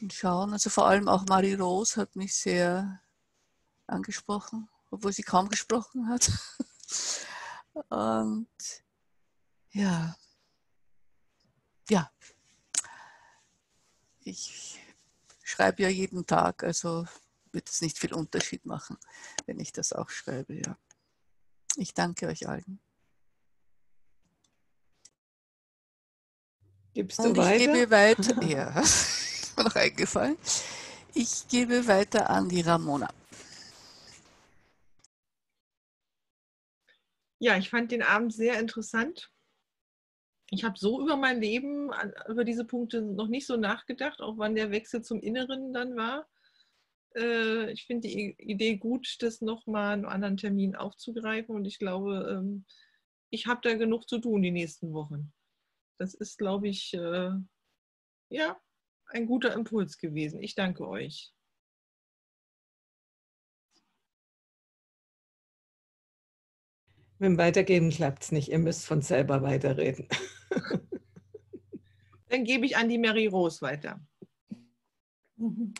und schauen. Also vor allem auch Marie-Rose hat mich sehr angesprochen, obwohl sie kaum gesprochen hat. Und ja, ich schreibe ja jeden Tag, also wird es nicht viel Unterschied machen, wenn ich das auch schreibe, ja. Ich danke euch allen. Gibst du weiter? Ich gebe weiter, ja, ist mir noch eingefallen. Ich gebe weiter an die Ramona. Ja, ich fand den Abend sehr interessant. Ich habe so über mein Leben, über diese Punkte noch nicht so nachgedacht, auch wann der Wechsel zum Inneren dann war. Ich finde die Idee gut, das nochmal einen anderen Termin aufzugreifen und ich glaube, ich habe da genug zu tun die nächsten Wochen. Das ist, glaube ich, ja, ein guter Impuls gewesen. Ich danke euch. Mit dem Weitergeben klappt es nicht. Ihr müsst von selber weiterreden. Dann gebe ich an die Marie-Rose weiter. Mhm.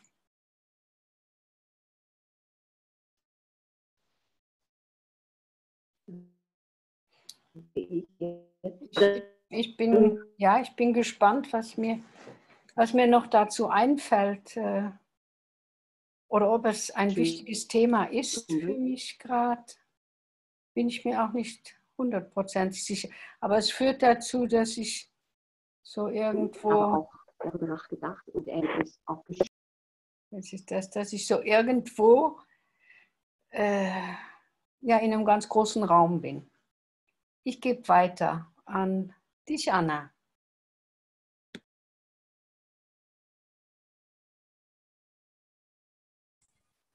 Ich bin gespannt, was mir Was mir noch dazu einfällt, oder ob es ein wichtiges Thema ist für mich gerade, bin ich mir auch nicht 100% sicher. Aber es führt dazu, dass ich so irgendwo... Aber auch darüber nachgedacht und es auch geschrieben. Das ist das, dass ich so irgendwo ja, in einem ganz großen Raum bin. Ich gebe weiter an dich, Anna.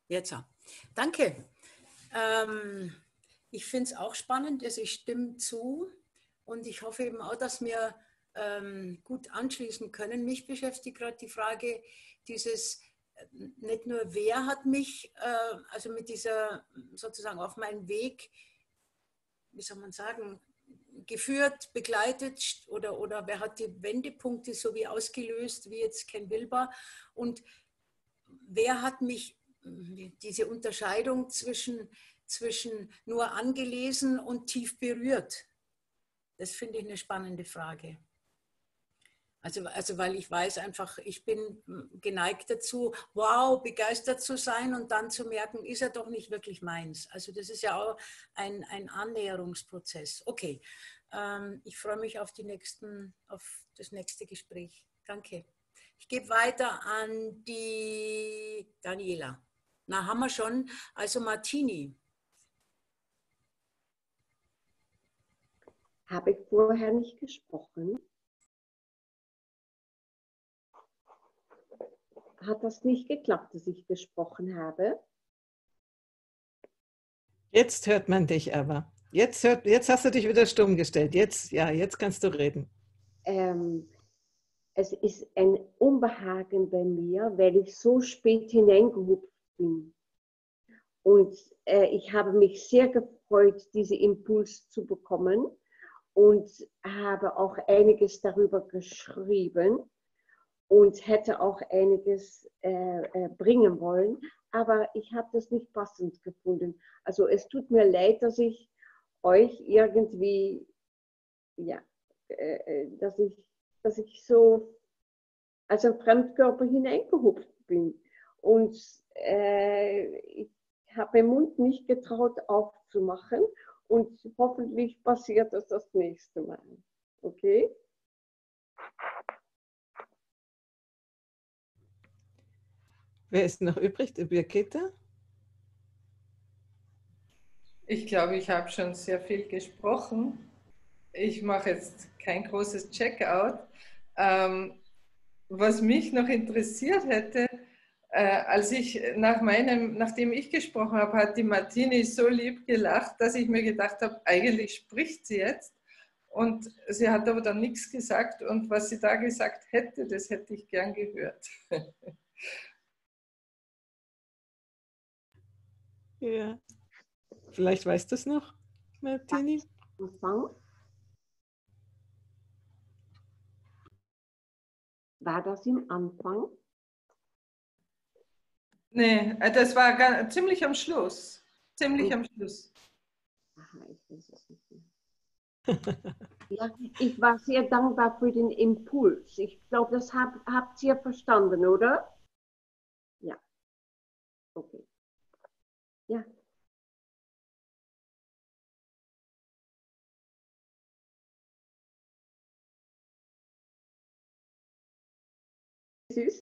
Jetzt, danke. Ich finde es auch spannend, also ich stimme zu und ich hoffe eben auch, dass wir gut anschließen können. Mich beschäftigt gerade die Frage dieses, nicht nur wer hat mich, also mit dieser sozusagen auf meinen Weg, wie soll man sagen, geführt, begleitet oder wer hat die Wendepunkte so wie ausgelöst, wie jetzt Ken Wilber, und wer hat mich, diese Unterscheidung zwischen nur angelesen und tief berührt, das finde ich eine spannende Frage. Also weil ich weiß einfach, ich bin geneigt dazu, wow, begeistert zu sein und dann zu merken, ist er doch nicht wirklich meins. Also das ist ja auch ein Annäherungsprozess. Okay, ich freue mich auf das nächste Gespräch. Danke. Ich gebe weiter an die Daniela. Na, haben wir schon. Also Martini. Habe ich vorher nicht gesprochen? Hat das nicht geklappt, dass ich gesprochen habe? Jetzt hört man dich aber. Jetzt hast du dich wieder stumm gestellt. Jetzt kannst du reden. Es ist ein Unbehagen bei mir, weil ich so spät hineingehupft bin. Und ich habe mich sehr gefreut, diesen Impuls zu bekommen und habe auch einiges darüber geschrieben. Und hätte auch einiges bringen wollen, aber ich habe das nicht passend gefunden. Also es tut mir leid, dass ich euch irgendwie, ja, dass ich so als ein Fremdkörper hineingehupft bin. Und ich habe meinen Mund nicht getraut aufzumachen und hoffentlich passiert das nächste Mal. Okay? Wer ist noch übrig? Birgitta? Ich glaube, ich habe schon sehr viel gesprochen. Ich mache jetzt kein großes Checkout. Was mich noch interessiert hätte, als ich nachdem ich gesprochen habe, hat die Martini so lieb gelacht, dass ich mir gedacht habe, eigentlich spricht sie jetzt. Und sie hat aber dann nichts gesagt. Und was sie da gesagt hätte, das hätte ich gern gehört. Ja. Vielleicht weißt du es noch, Martini? War das im Anfang? Nee, das war ziemlich am Schluss. Ziemlich am Schluss. Aha, ich weiß es nicht mehr. Ja, ich war sehr dankbar für den Impuls. Ich glaube, das habt ihr verstanden, oder? Ja. Okay. Ja. Süß.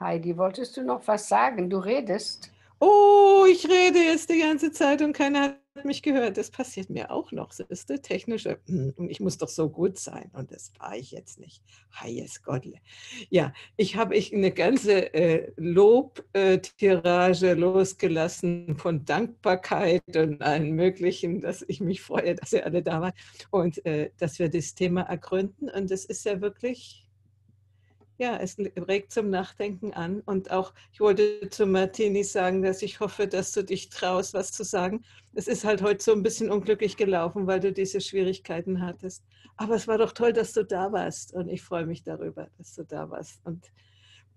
Heidi, wolltest du noch was sagen? Du redest. Oh, ich rede jetzt die ganze Zeit und keiner hat mich gehört. Das passiert mir auch noch. Das ist der technische. Und ich muss doch so gut sein. Und das war ich jetzt nicht. Heies Gottle. Ja, ich habe eine ganze Lobtirage losgelassen von Dankbarkeit und allen möglichen, dass ich mich freue, dass ihr alle da wart und dass wir das Thema ergründen. Und das ist ja wirklich... Ja, es regt zum Nachdenken an und auch, ich wollte zu Martini sagen, dass ich hoffe, dass du dich traust, was zu sagen. Es ist halt heute so ein bisschen unglücklich gelaufen, weil du diese Schwierigkeiten hattest. Aber es war doch toll, dass du da warst und ich freue mich darüber, dass du da warst. Und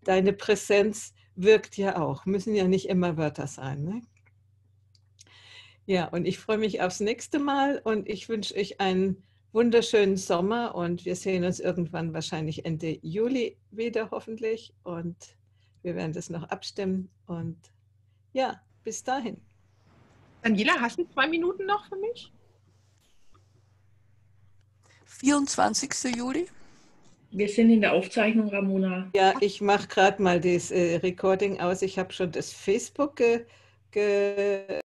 deine Präsenz wirkt ja auch, müssen ja nicht immer Wörter sein, ne? Ja, und ich freue mich aufs nächste Mal und ich wünsche euch einen wunderschönen Sommer und wir sehen uns irgendwann wahrscheinlich Ende Juli wieder, hoffentlich. Und wir werden das noch abstimmen und ja, bis dahin. Daniela, hast du 2 Minuten noch für mich? 24. Juli. Wir sind in der Aufzeichnung, Ramona. Ja, ich mache gerade mal das Recording aus. Ich habe schon das Facebook